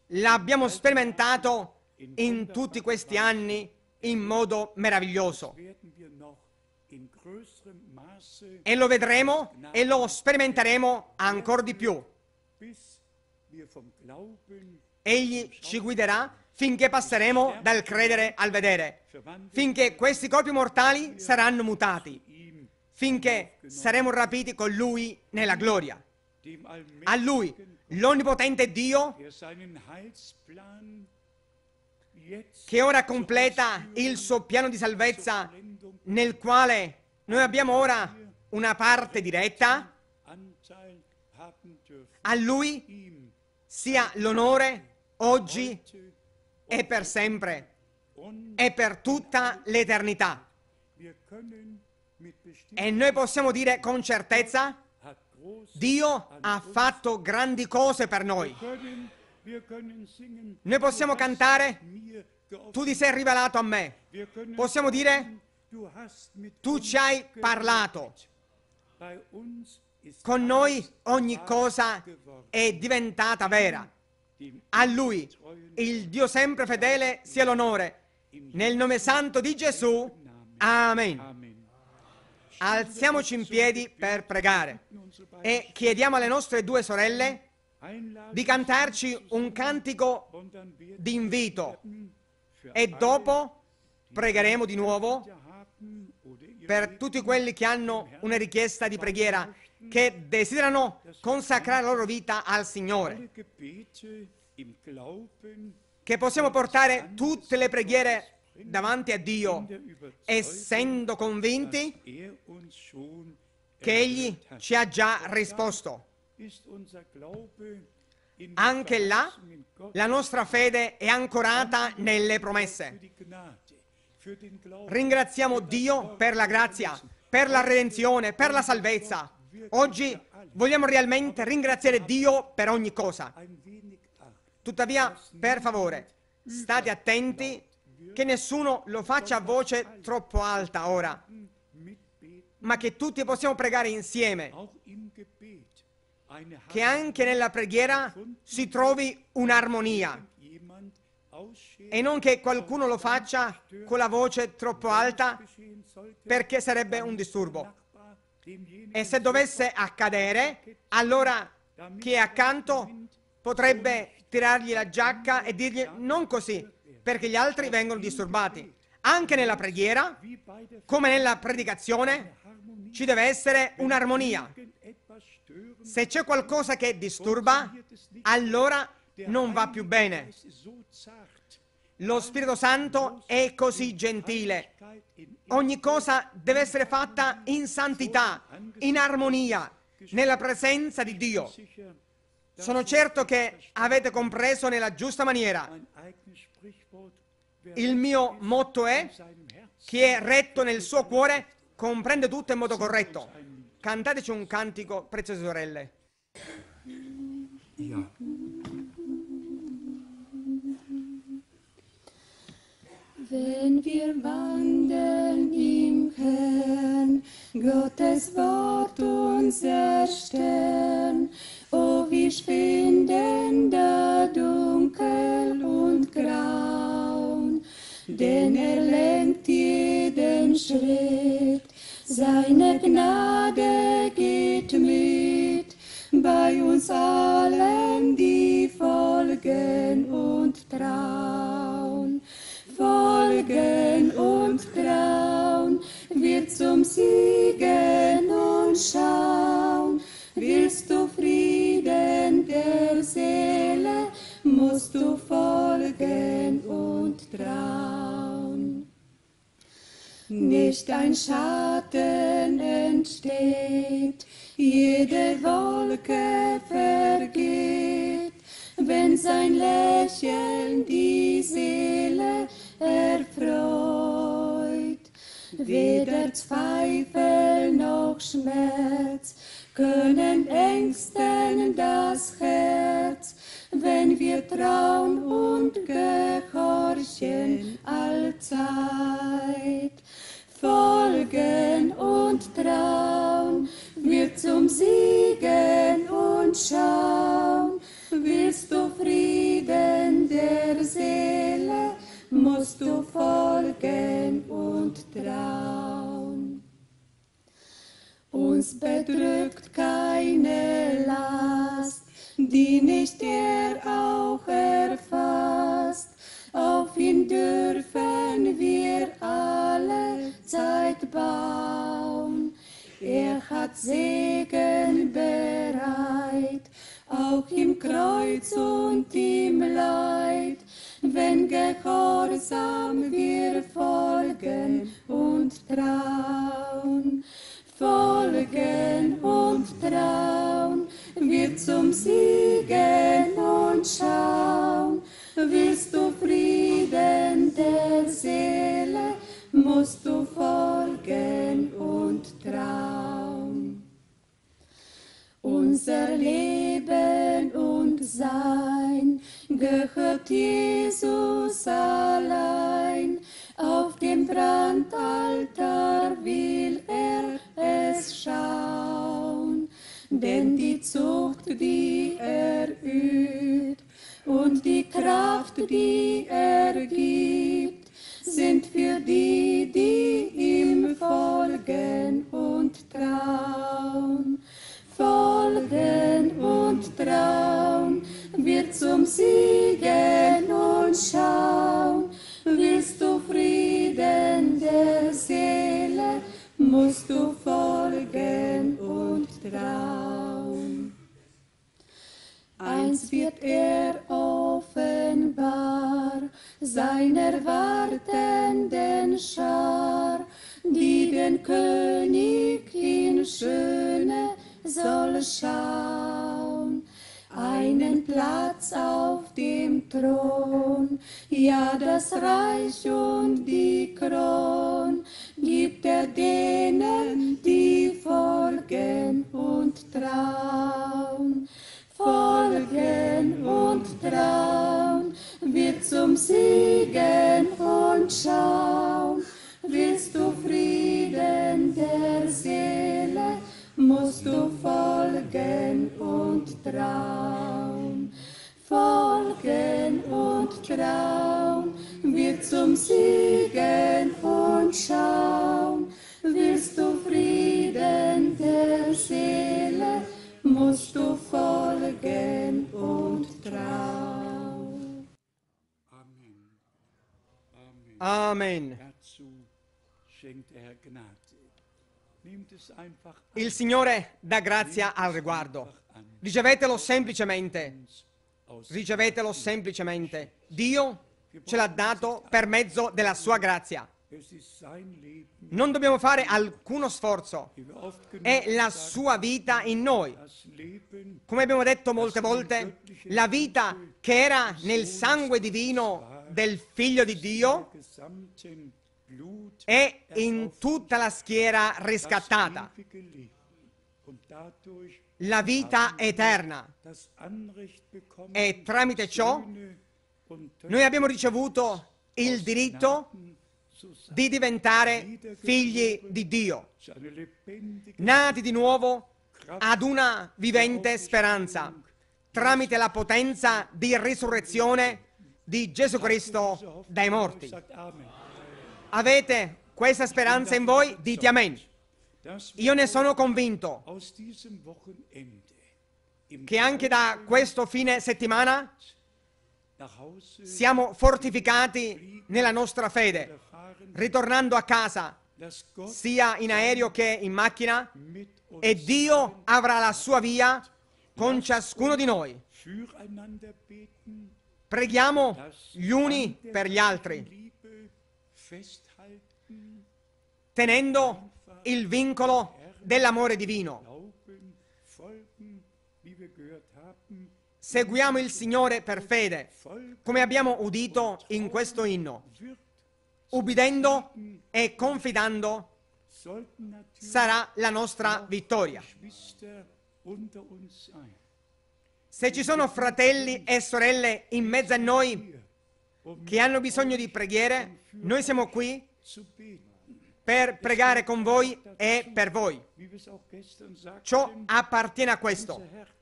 l'abbiamo sperimentato in tutti questi anni in modo meraviglioso. E lo vedremo e lo sperimenteremo ancora di più. Egli ci guiderà finché passeremo dal credere al vedere, finché questi corpi mortali saranno mutati, finché saremo rapiti con Lui nella gloria. A Lui, l'Onnipotente Dio, che ora completa il suo piano di salvezza, nel quale noi abbiamo ora una parte diretta, a Lui sia l'onore oggi e per sempre e per tutta l'eternità. E noi possiamo dire con certezza, Dio ha fatto grandi cose per noi. Noi possiamo cantare, tu ti sei rivelato a me. Possiamo dire, tu ci hai parlato. Con noi ogni cosa è diventata vera. A Lui, il Dio sempre fedele, sia l'onore. Nel nome santo di Gesù. Amen. Alziamoci in piedi per pregare e chiediamo alle nostre due sorelle di cantarci un cantico di invito e dopo pregheremo di nuovo per tutti quelli che hanno una richiesta di preghiera, che desiderano consacrare la loro vita al Signore, che possiamo portare tutte le preghiere davanti a Dio, essendo convinti che Egli ci ha già risposto. Anche là, la nostra fede è ancorata nelle promesse. Ringraziamo Dio per la grazia, per la redenzione, per la salvezza. Oggi vogliamo realmente ringraziare Dio per ogni cosa. Tuttavia, per favore, state attenti che nessuno lo faccia a voce troppo alta ora, ma che tutti possiamo pregare insieme, che anche nella preghiera si trovi un'armonia e non che qualcuno lo faccia con la voce troppo alta, perché sarebbe un disturbo. E se dovesse accadere, allora chi è accanto potrebbe tirargli la giacca e dirgli non così, perché gli altri vengono disturbati. Anche nella preghiera, come nella predicazione, ci deve essere un'armonia. Se c'è qualcosa che disturba, allora non va più bene. Lo Spirito Santo è così gentile. Ogni cosa deve essere fatta in santità, in armonia, nella presenza di Dio. Sono certo che avete compreso nella giusta maniera. Il mio motto è, chi è retto nel suo cuore comprende tutto in modo corretto. Cantateci un cantico, preziose sorelle. Wenn wir wandeln im Herrn, Gottes Wort unser Stern, o wir schwinden da Dunkel und Grauen, denn lenkt jeden Schritt, seine Gnade geht mit, bei uns allen, die folgen und trauen. Folgen und trauen, wir zum Siegen und schauen, willst du Frieden der Seele, musst du folgen und trauen. Nicht ein Schatten entsteht, jede Wolke vergeht, wenn sein Lächeln die Seele erfreut, weder Zweifel noch Schmerz, können Ängsten das Herz, wenn wir trauen und gehorchen allzeit. Folgen und trauen, wir zum Siegen und schauen, willst du Frieden der Seele, musst du folgen und trauen. Uns bedrückt keine Last, die nicht er auch erfasst. Auf ihn dürfen wir alle Zeit bauen. Er hat Segen bereit, auch im Kreuz und im Leid. Wenn gehorsam wir folgen und trauen, folgen und trauen, wir zum Siegen und schauen, willst du Frieden der Seele, musst du folgen und trauen. Unser Leben und Sein gehört Jesus allein, auf dem Brandaltar will er es schauen, denn die Zucht, die er übt, und die Kraft, die er gibt, sind für die, die ihm folgen und trauen. Folgen und trauen, wir zum Siegen und schauen, willst du Frieden der Seele, musst du folgen und trauen. Eins wird er offenbar, seiner wartenden Schar, die den König in Schöne soll schauen, einen Platz auf dem Thron, ja das Reich und die Kron, gibt er denen, die folgen und trauen. Folgen und trauen, wir zum Siegen und schauen, willst du Frieden der Seele, musst du folgen und trauen, folgen und trauen, wir zum Siegen und schauen, willst du Frieden der Seele, musst du folgen und trauen. Amen. Amen. Dazu schenkt er Gnade. Il Signore dà grazia al riguardo. Ricevetelo semplicemente. Ricevetelo semplicemente. Dio ce l'ha dato per mezzo della sua grazia. Non dobbiamo fare alcuno sforzo. È la sua vita in noi. Come abbiamo detto molte volte, la vita che era nel sangue divino del Figlio di Dio è in tutta la schiera riscattata, la vita eterna, e tramite ciò noi abbiamo ricevuto il diritto di diventare figli di Dio, nati di nuovo ad una vivente speranza, tramite la potenza di risurrezione di Gesù Cristo dai morti. Avete questa speranza in voi? Dite amen. Io ne sono convinto che anche da questo fine settimana siamo fortificati nella nostra fede, ritornando a casa, sia in aereo che in macchina, e Dio avrà la sua via con ciascuno di noi. Preghiamo gli uni per gli altri, tenendo il vincolo dell'amore divino. Seguiamo il Signore per fede, come abbiamo udito in questo inno, ubbidendo e confidando sarà la nostra vittoria. Se ci sono fratelli e sorelle in mezzo a noi che hanno bisogno di preghiere, noi siamo qui per pregare con voi e per voi. Ciò appartiene a questo.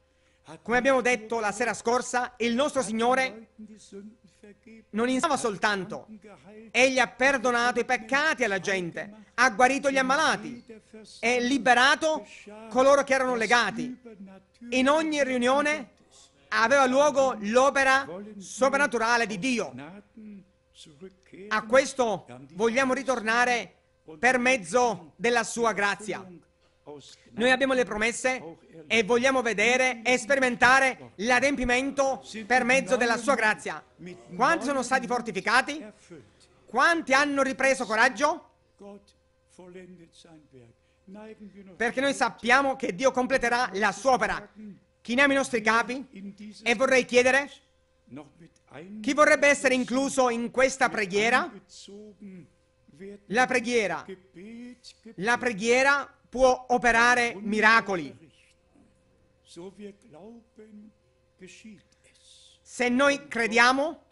Come abbiamo detto la sera scorsa, il nostro Signore non insegnava soltanto. Egli ha perdonato i peccati alla gente, ha guarito gli ammalati e liberato coloro che erano legati. In ogni riunione aveva luogo l'opera soprannaturale di Dio. A questo vogliamo ritornare per mezzo della Sua grazia. Noi abbiamo le promesse e vogliamo vedere e sperimentare l'adempimento per mezzo della Sua grazia. Quanti sono stati fortificati? Quanti hanno ripreso coraggio? Perché noi sappiamo che Dio completerà la Sua opera. Chiniamo i nostri capi e vorrei chiedere chi vorrebbe essere incluso in questa preghiera. La preghiera può operare miracoli. Se noi crediamo,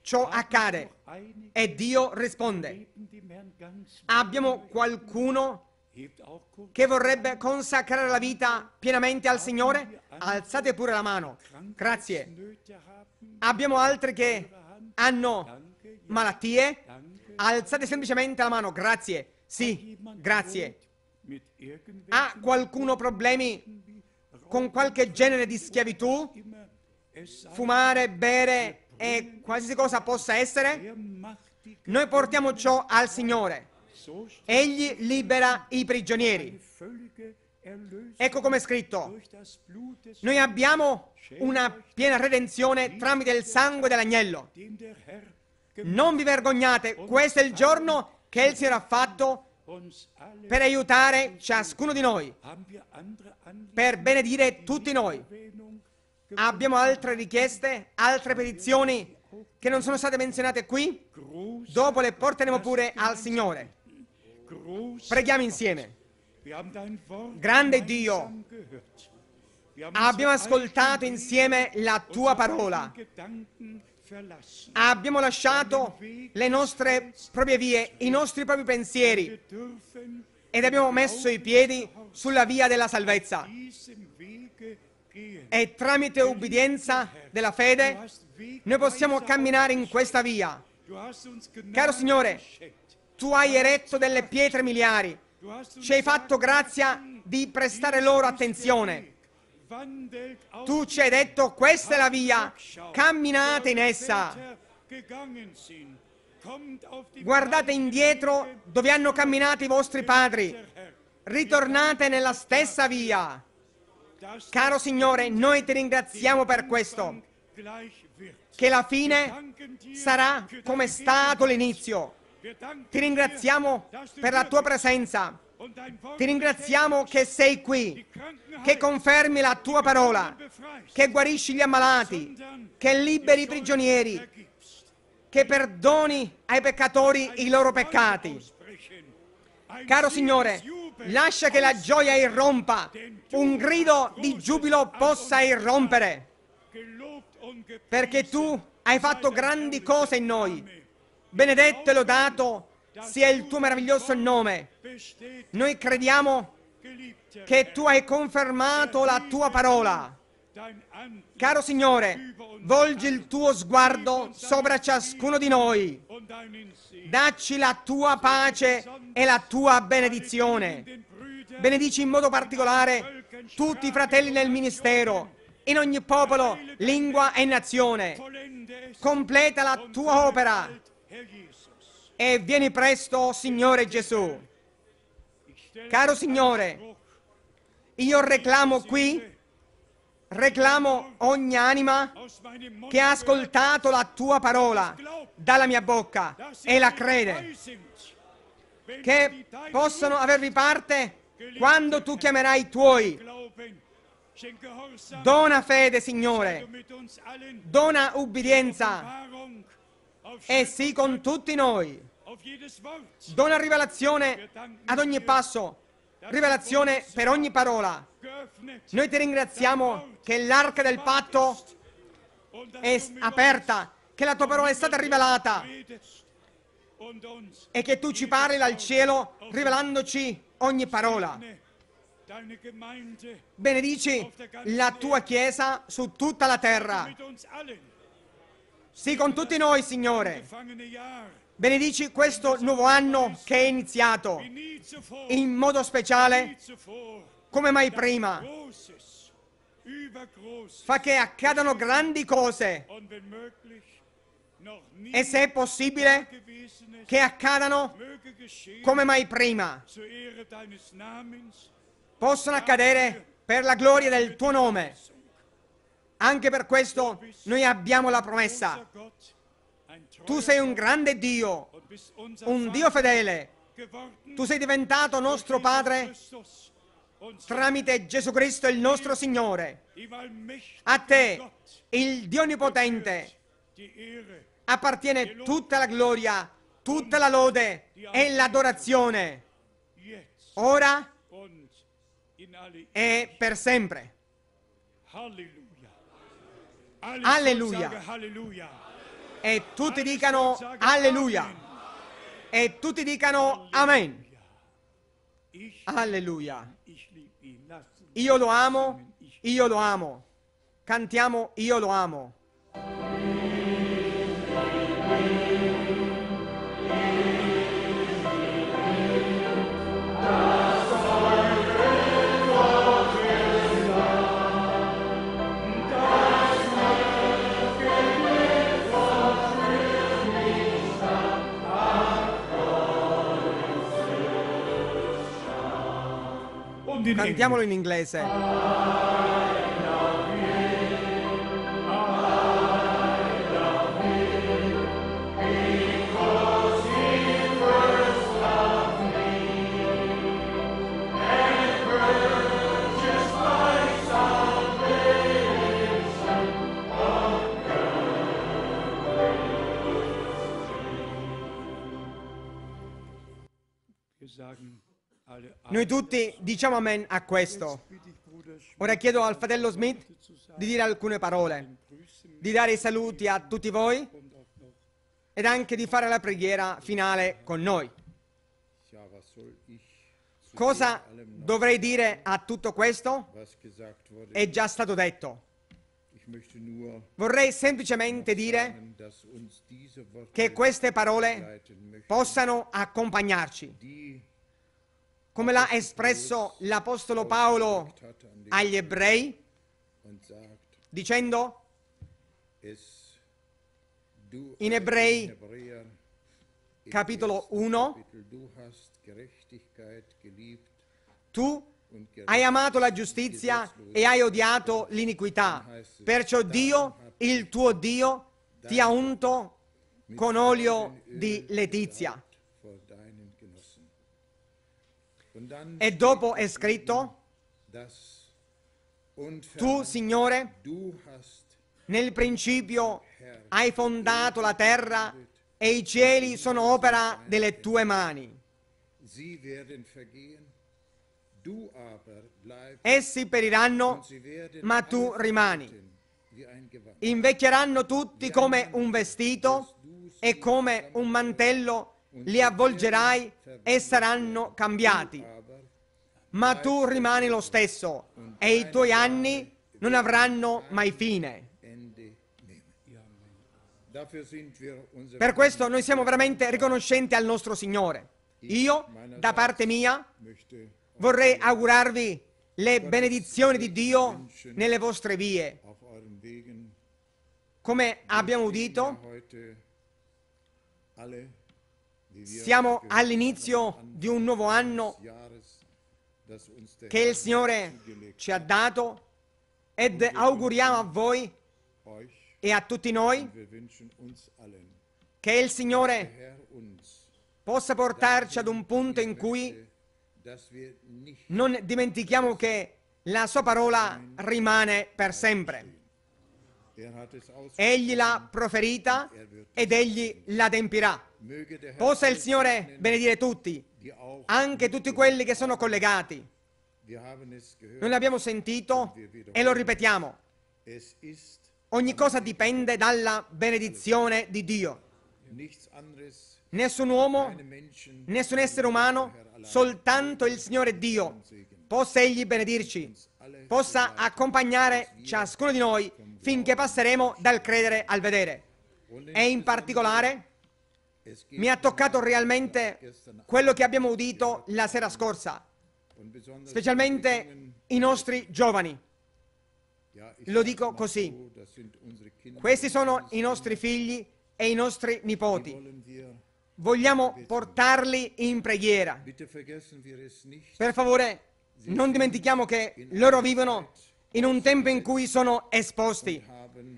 ciò accade e Dio risponde. Abbiamo qualcuno che vorrebbe consacrare la vita pienamente al Signore? Alzate pure la mano. Grazie. Abbiamo altri che hanno malattie? Alzate semplicemente la mano. Grazie. Sì, grazie. Ha qualcuno problemi con qualche genere di schiavitù? Fumare, bere e qualsiasi cosa possa essere? Noi portiamo ciò al Signore. Egli libera i prigionieri. Ecco come è scritto. Noi abbiamo una piena redenzione tramite il sangue dell'agnello. Non vi vergognate, questo è il giorno che il Signore ha fatto per aiutare ciascuno di noi, per benedire tutti noi. Abbiamo altre richieste, altre petizioni che non sono state menzionate qui. Dopo le porteremo pure al Signore. Preghiamo insieme. Grande Dio, abbiamo ascoltato insieme la Tua parola. Abbiamo lasciato le nostre proprie vie, i nostri propri pensieri ed abbiamo messo i piedi sulla via della salvezza. E tramite ubbidienza della fede noi possiamo camminare in questa via. Caro Signore, Tu hai eretto delle pietre miliari, ci hai fatto grazia di prestare loro attenzione. Tu ci hai detto, questa è la via, camminate in essa. Guardate indietro dove hanno camminato i vostri padri, ritornate nella stessa via. Caro Signore, noi ti ringraziamo per questo, che la fine sarà come è stato l'inizio. Ti ringraziamo per la Tua presenza. Ti ringraziamo che sei qui, che confermi la Tua parola, che guarisci gli ammalati, che liberi i prigionieri, che perdoni ai peccatori i loro peccati. Caro Signore, lascia che la gioia irrompa, un grido di giubilo possa irrompere, perché Tu hai fatto grandi cose in noi. Benedetto e lodato sia il Tuo meraviglioso nome. Noi crediamo che Tu hai confermato la Tua parola. Caro Signore, volgi il Tuo sguardo sopra ciascuno di noi. Dacci la Tua pace e la Tua benedizione. Benedici in modo particolare tutti i fratelli nel ministero, in ogni popolo, lingua e nazione. Completa la Tua opera e vieni presto, Signore Gesù. Caro Signore, io reclamo ogni anima che ha ascoltato la Tua parola dalla mia bocca e la crede, che possano avervi parte quando Tu chiamerai i Tuoi. Dona fede, Signore, dona ubbidienza e sii con tutti noi. Dona rivelazione ad ogni passo, rivelazione per ogni parola. Noi ti ringraziamo che l'arca del patto è aperta, che la tua parola è stata rivelata e che tu ci parli dal cielo rivelandoci ogni parola. Benedici la tua Chiesa su tutta la terra. Sì, con tutti noi, Signore. Benedici questo nuovo anno che è iniziato in modo speciale come mai prima. Fa che accadano grandi cose e, se è possibile, che accadano come mai prima. Possono accadere per la gloria del tuo nome. Anche per questo noi abbiamo la promessa. Tu sei un grande Dio, un Dio fedele. Tu sei diventato nostro Padre tramite Gesù Cristo, il nostro Signore. A te, il Dio Onnipotente, appartiene tutta la gloria, tutta la lode e l'adorazione, ora e per sempre. Alleluia. E tutti dicano alleluia. E tutti dicano amen. Alleluia. Io lo amo, io lo amo. Cantiamo io lo amo. Cantiamolo in inglese. Noi tutti diciamo amen a questo. Ora chiedo al fratello Smith di dire alcune parole, di dare i saluti a tutti voi ed anche di fare la preghiera finale con noi. Cosa dovrei dire a tutto questo? È già stato detto. Vorrei semplicemente dire che queste parole possano accompagnarci. Come l'ha espresso l'Apostolo Paolo agli Ebrei, dicendo in Ebrei capitolo 1, tu hai amato la giustizia e hai odiato l'iniquità, perciò Dio, il tuo Dio, ti ha unto con olio di letizia. E dopo è scritto, tu, Signore, nel principio hai fondato la terra e i cieli sono opera delle tue mani. Essi periranno, ma tu rimani. Invecchieranno tutti come un vestito e come un mantello li avvolgerai e saranno cambiati, ma tu rimani lo stesso e i tuoi anni non avranno mai fine. Per questo noi siamo veramente riconoscenti al nostro Signore. Io, da parte mia, vorrei augurarvi le benedizioni di Dio nelle vostre vie. Come abbiamo udito, siamo all'inizio di un nuovo anno che il Signore ci ha dato ed auguriamo a voi e a tutti noi che il Signore possa portarci ad un punto in cui non dimentichiamo che la sua parola rimane per sempre. Egli l'ha proferita ed egli l'adempirà. Possa il Signore benedire tutti, anche tutti quelli che sono collegati. Noi l'abbiamo sentito e lo ripetiamo. Ogni cosa dipende dalla benedizione di Dio. Nessun uomo, nessun essere umano, soltanto il Signore Dio. Possa Egli benedirci, possa accompagnare ciascuno di noi finché passeremo dal credere al vedere. E in particolare mi ha toccato realmente quello che abbiamo udito la sera scorsa, specialmente i nostri giovani. Lo dico così. Questi sono i nostri figli e i nostri nipoti. Vogliamo portarli in preghiera. Per favore, non dimentichiamo che loro vivono in un tempo in cui sono esposti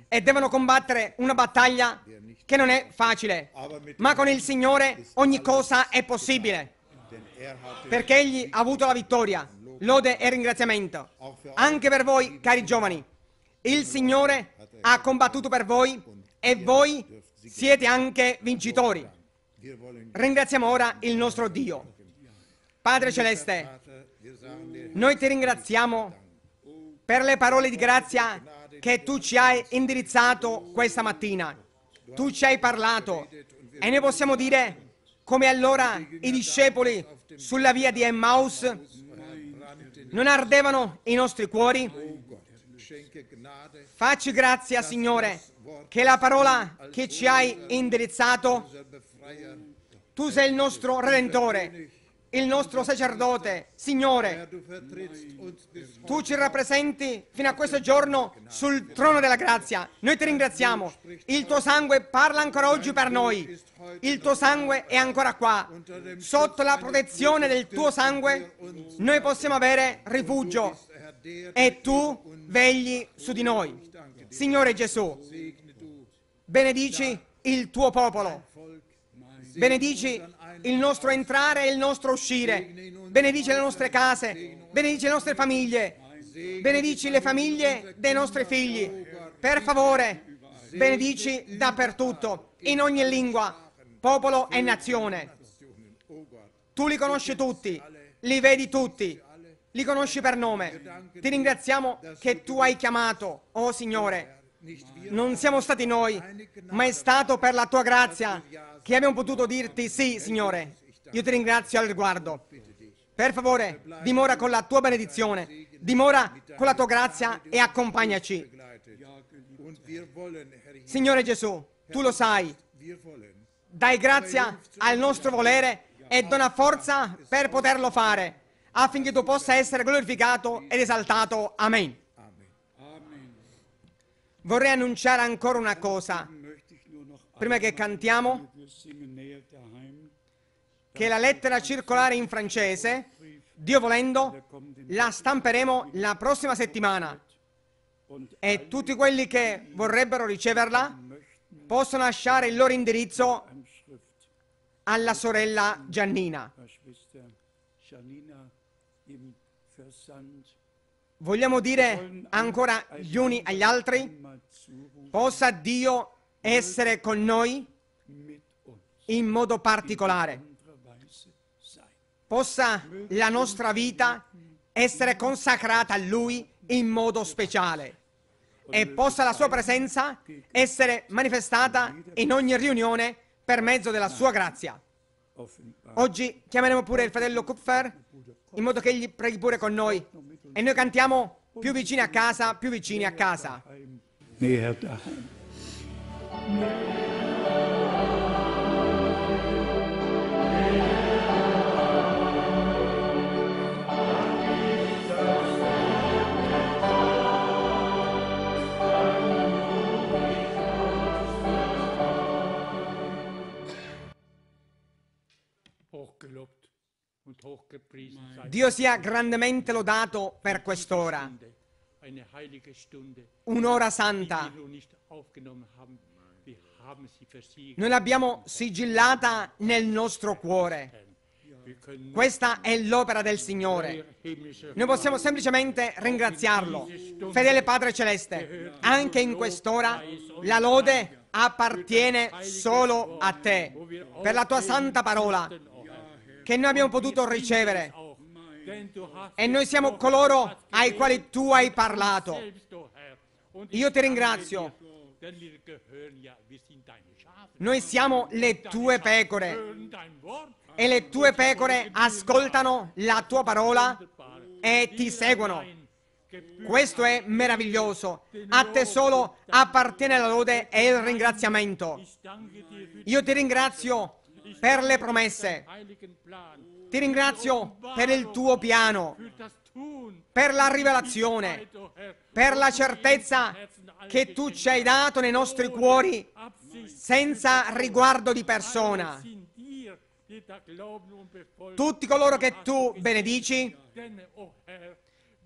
e devono combattere una battaglia che non è facile, ma con il Signore ogni cosa è possibile, perché Egli ha avuto la vittoria. Lode e ringraziamento. Anche per voi, cari giovani, il Signore ha combattuto per voi e voi siete anche vincitori. Ringraziamo ora il nostro Dio. Padre Celeste, noi ti ringraziamo per le parole di grazia che tu ci hai indirizzato questa mattina. Tu ci hai parlato e ne possiamo dire, come allora i discepoli sulla via di Emmaus, non ardevano i nostri cuori? Facci grazia, Signore, che la parola che ci hai indirizzato, tu sei il nostro Redentore, il nostro Sacerdote. Signore, tu ci rappresenti fino a questo giorno sul trono della grazia. Noi ti ringraziamo. Il tuo sangue parla ancora oggi per noi. Il tuo sangue è ancora qua. Sotto la protezione del tuo sangue noi possiamo avere rifugio e tu vegli su di noi. Signore Gesù, benedici il tuo popolo. Benedici il nostro entrare e il nostro uscire. Benedici le nostre case. Benedici le nostre famiglie. Benedici le famiglie dei nostri figli. Per favore, benedici dappertutto, in ogni lingua, popolo e nazione. Tu li conosci tutti, li vedi tutti, li conosci per nome. Ti ringraziamo che tu hai chiamato, oh Signore. Non siamo stati noi, ma è stato per la tua grazia che abbiamo potuto dirti sì, Signore. Io ti ringrazio al riguardo. Per favore, dimora con la tua benedizione, dimora con la tua grazia e accompagnaci. Signore Gesù, tu lo sai, dai grazia al nostro volere e dona forza per poterlo fare, affinché tu possa essere glorificato ed esaltato. Amen. Vorrei annunciare ancora una cosa, prima che cantiamo, che la lettera circolare in francese, Dio volendo, la stamperemo la prossima settimana e tutti quelli che vorrebbero riceverla possono lasciare il loro indirizzo alla sorella Giannina. Vogliamo dire ancora gli uni agli altri, possa Dio essere con noi in modo particolare. Possa la nostra vita essere consacrata a Lui in modo speciale e possa la Sua presenza essere manifestata in ogni riunione per mezzo della Sua grazia. Oggi chiameremo pure il fratello Kupfer in modo che egli preghi pure con noi e noi cantiamo più vicini a casa, più vicini a casa. Dio sia grandemente lodato per quest'ora, un'ora santa. Noi l'abbiamo sigillata nel nostro cuore. Questa è l'opera del Signore. Noi possiamo semplicemente ringraziarlo. Fedele Padre Celeste, anche in quest'ora la lode appartiene solo a te, per la tua santa parola che noi abbiamo potuto ricevere, e noi siamo coloro ai quali tu hai parlato. Io ti ringrazio. Noi siamo le tue pecore e le tue pecore ascoltano la tua parola e ti seguono. Questo è meraviglioso. A te solo appartiene la lode e il ringraziamento. Io ti ringrazio per le promesse. Ti ringrazio per il tuo piano, per la rivelazione, per la certezza che tu ci hai dato nei nostri cuori senza riguardo di persona. Tutti coloro che tu benedici,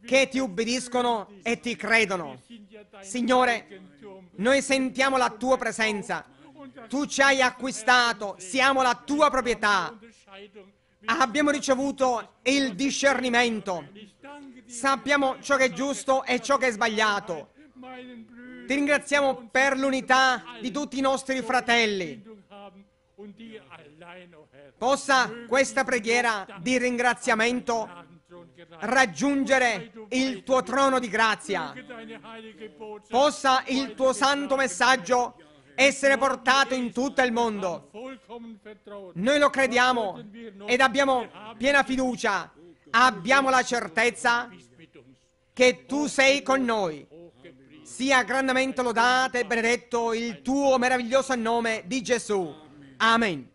che ti ubbidiscono e ti credono. Signore, noi sentiamo la tua presenza. Tu ci hai acquistato, siamo la tua proprietà. Abbiamo ricevuto il discernimento. Sappiamo ciò che è giusto e ciò che è sbagliato. Ti ringraziamo per l'unità di tutti i nostri fratelli. Possa questa preghiera di ringraziamento raggiungere il tuo trono di grazia. Possa il tuo santo messaggio essere portato in tutto il mondo. Noi lo crediamo ed abbiamo piena fiducia. Abbiamo la certezza che tu sei con noi. Sia grandemente lodato e benedetto il tuo meraviglioso nome di Gesù. Amen.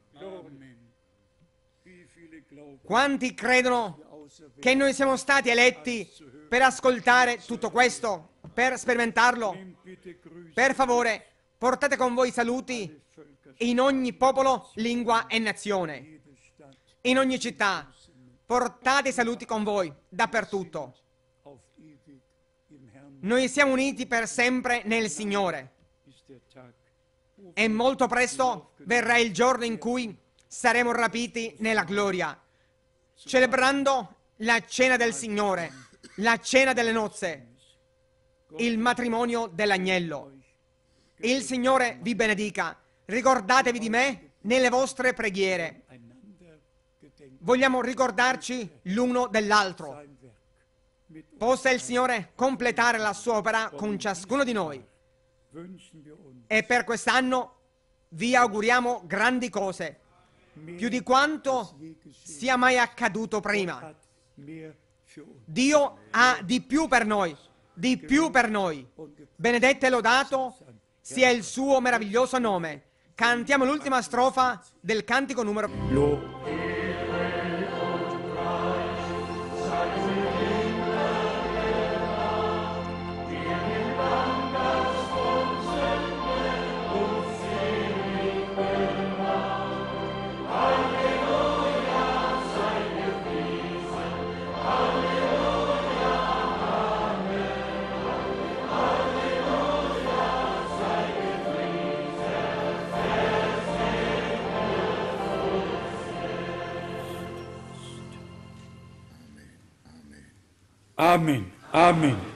Quanti credono che noi siamo stati eletti per ascoltare tutto questo, per sperimentarlo? Per favore, portate con voi saluti in ogni popolo, lingua e nazione. In ogni città, portate i saluti con voi, dappertutto. Noi siamo uniti per sempre nel Signore. E molto presto verrà il giorno in cui saremo rapiti nella gloria, celebrando la cena del Signore, la cena delle nozze, il matrimonio dell'agnello. Il Signore vi benedica. Ricordatevi di me nelle vostre preghiere. Vogliamo ricordarci l'uno dell'altro. Possa il Signore completare la sua opera con ciascuno di noi. E per quest'anno vi auguriamo grandi cose, più di quanto sia mai accaduto prima. Dio ha di più per noi, di più per noi. Benedetto e lodato sia il suo meraviglioso nome. Cantiamo l'ultima strofa del cantico numero... Amen. Amen.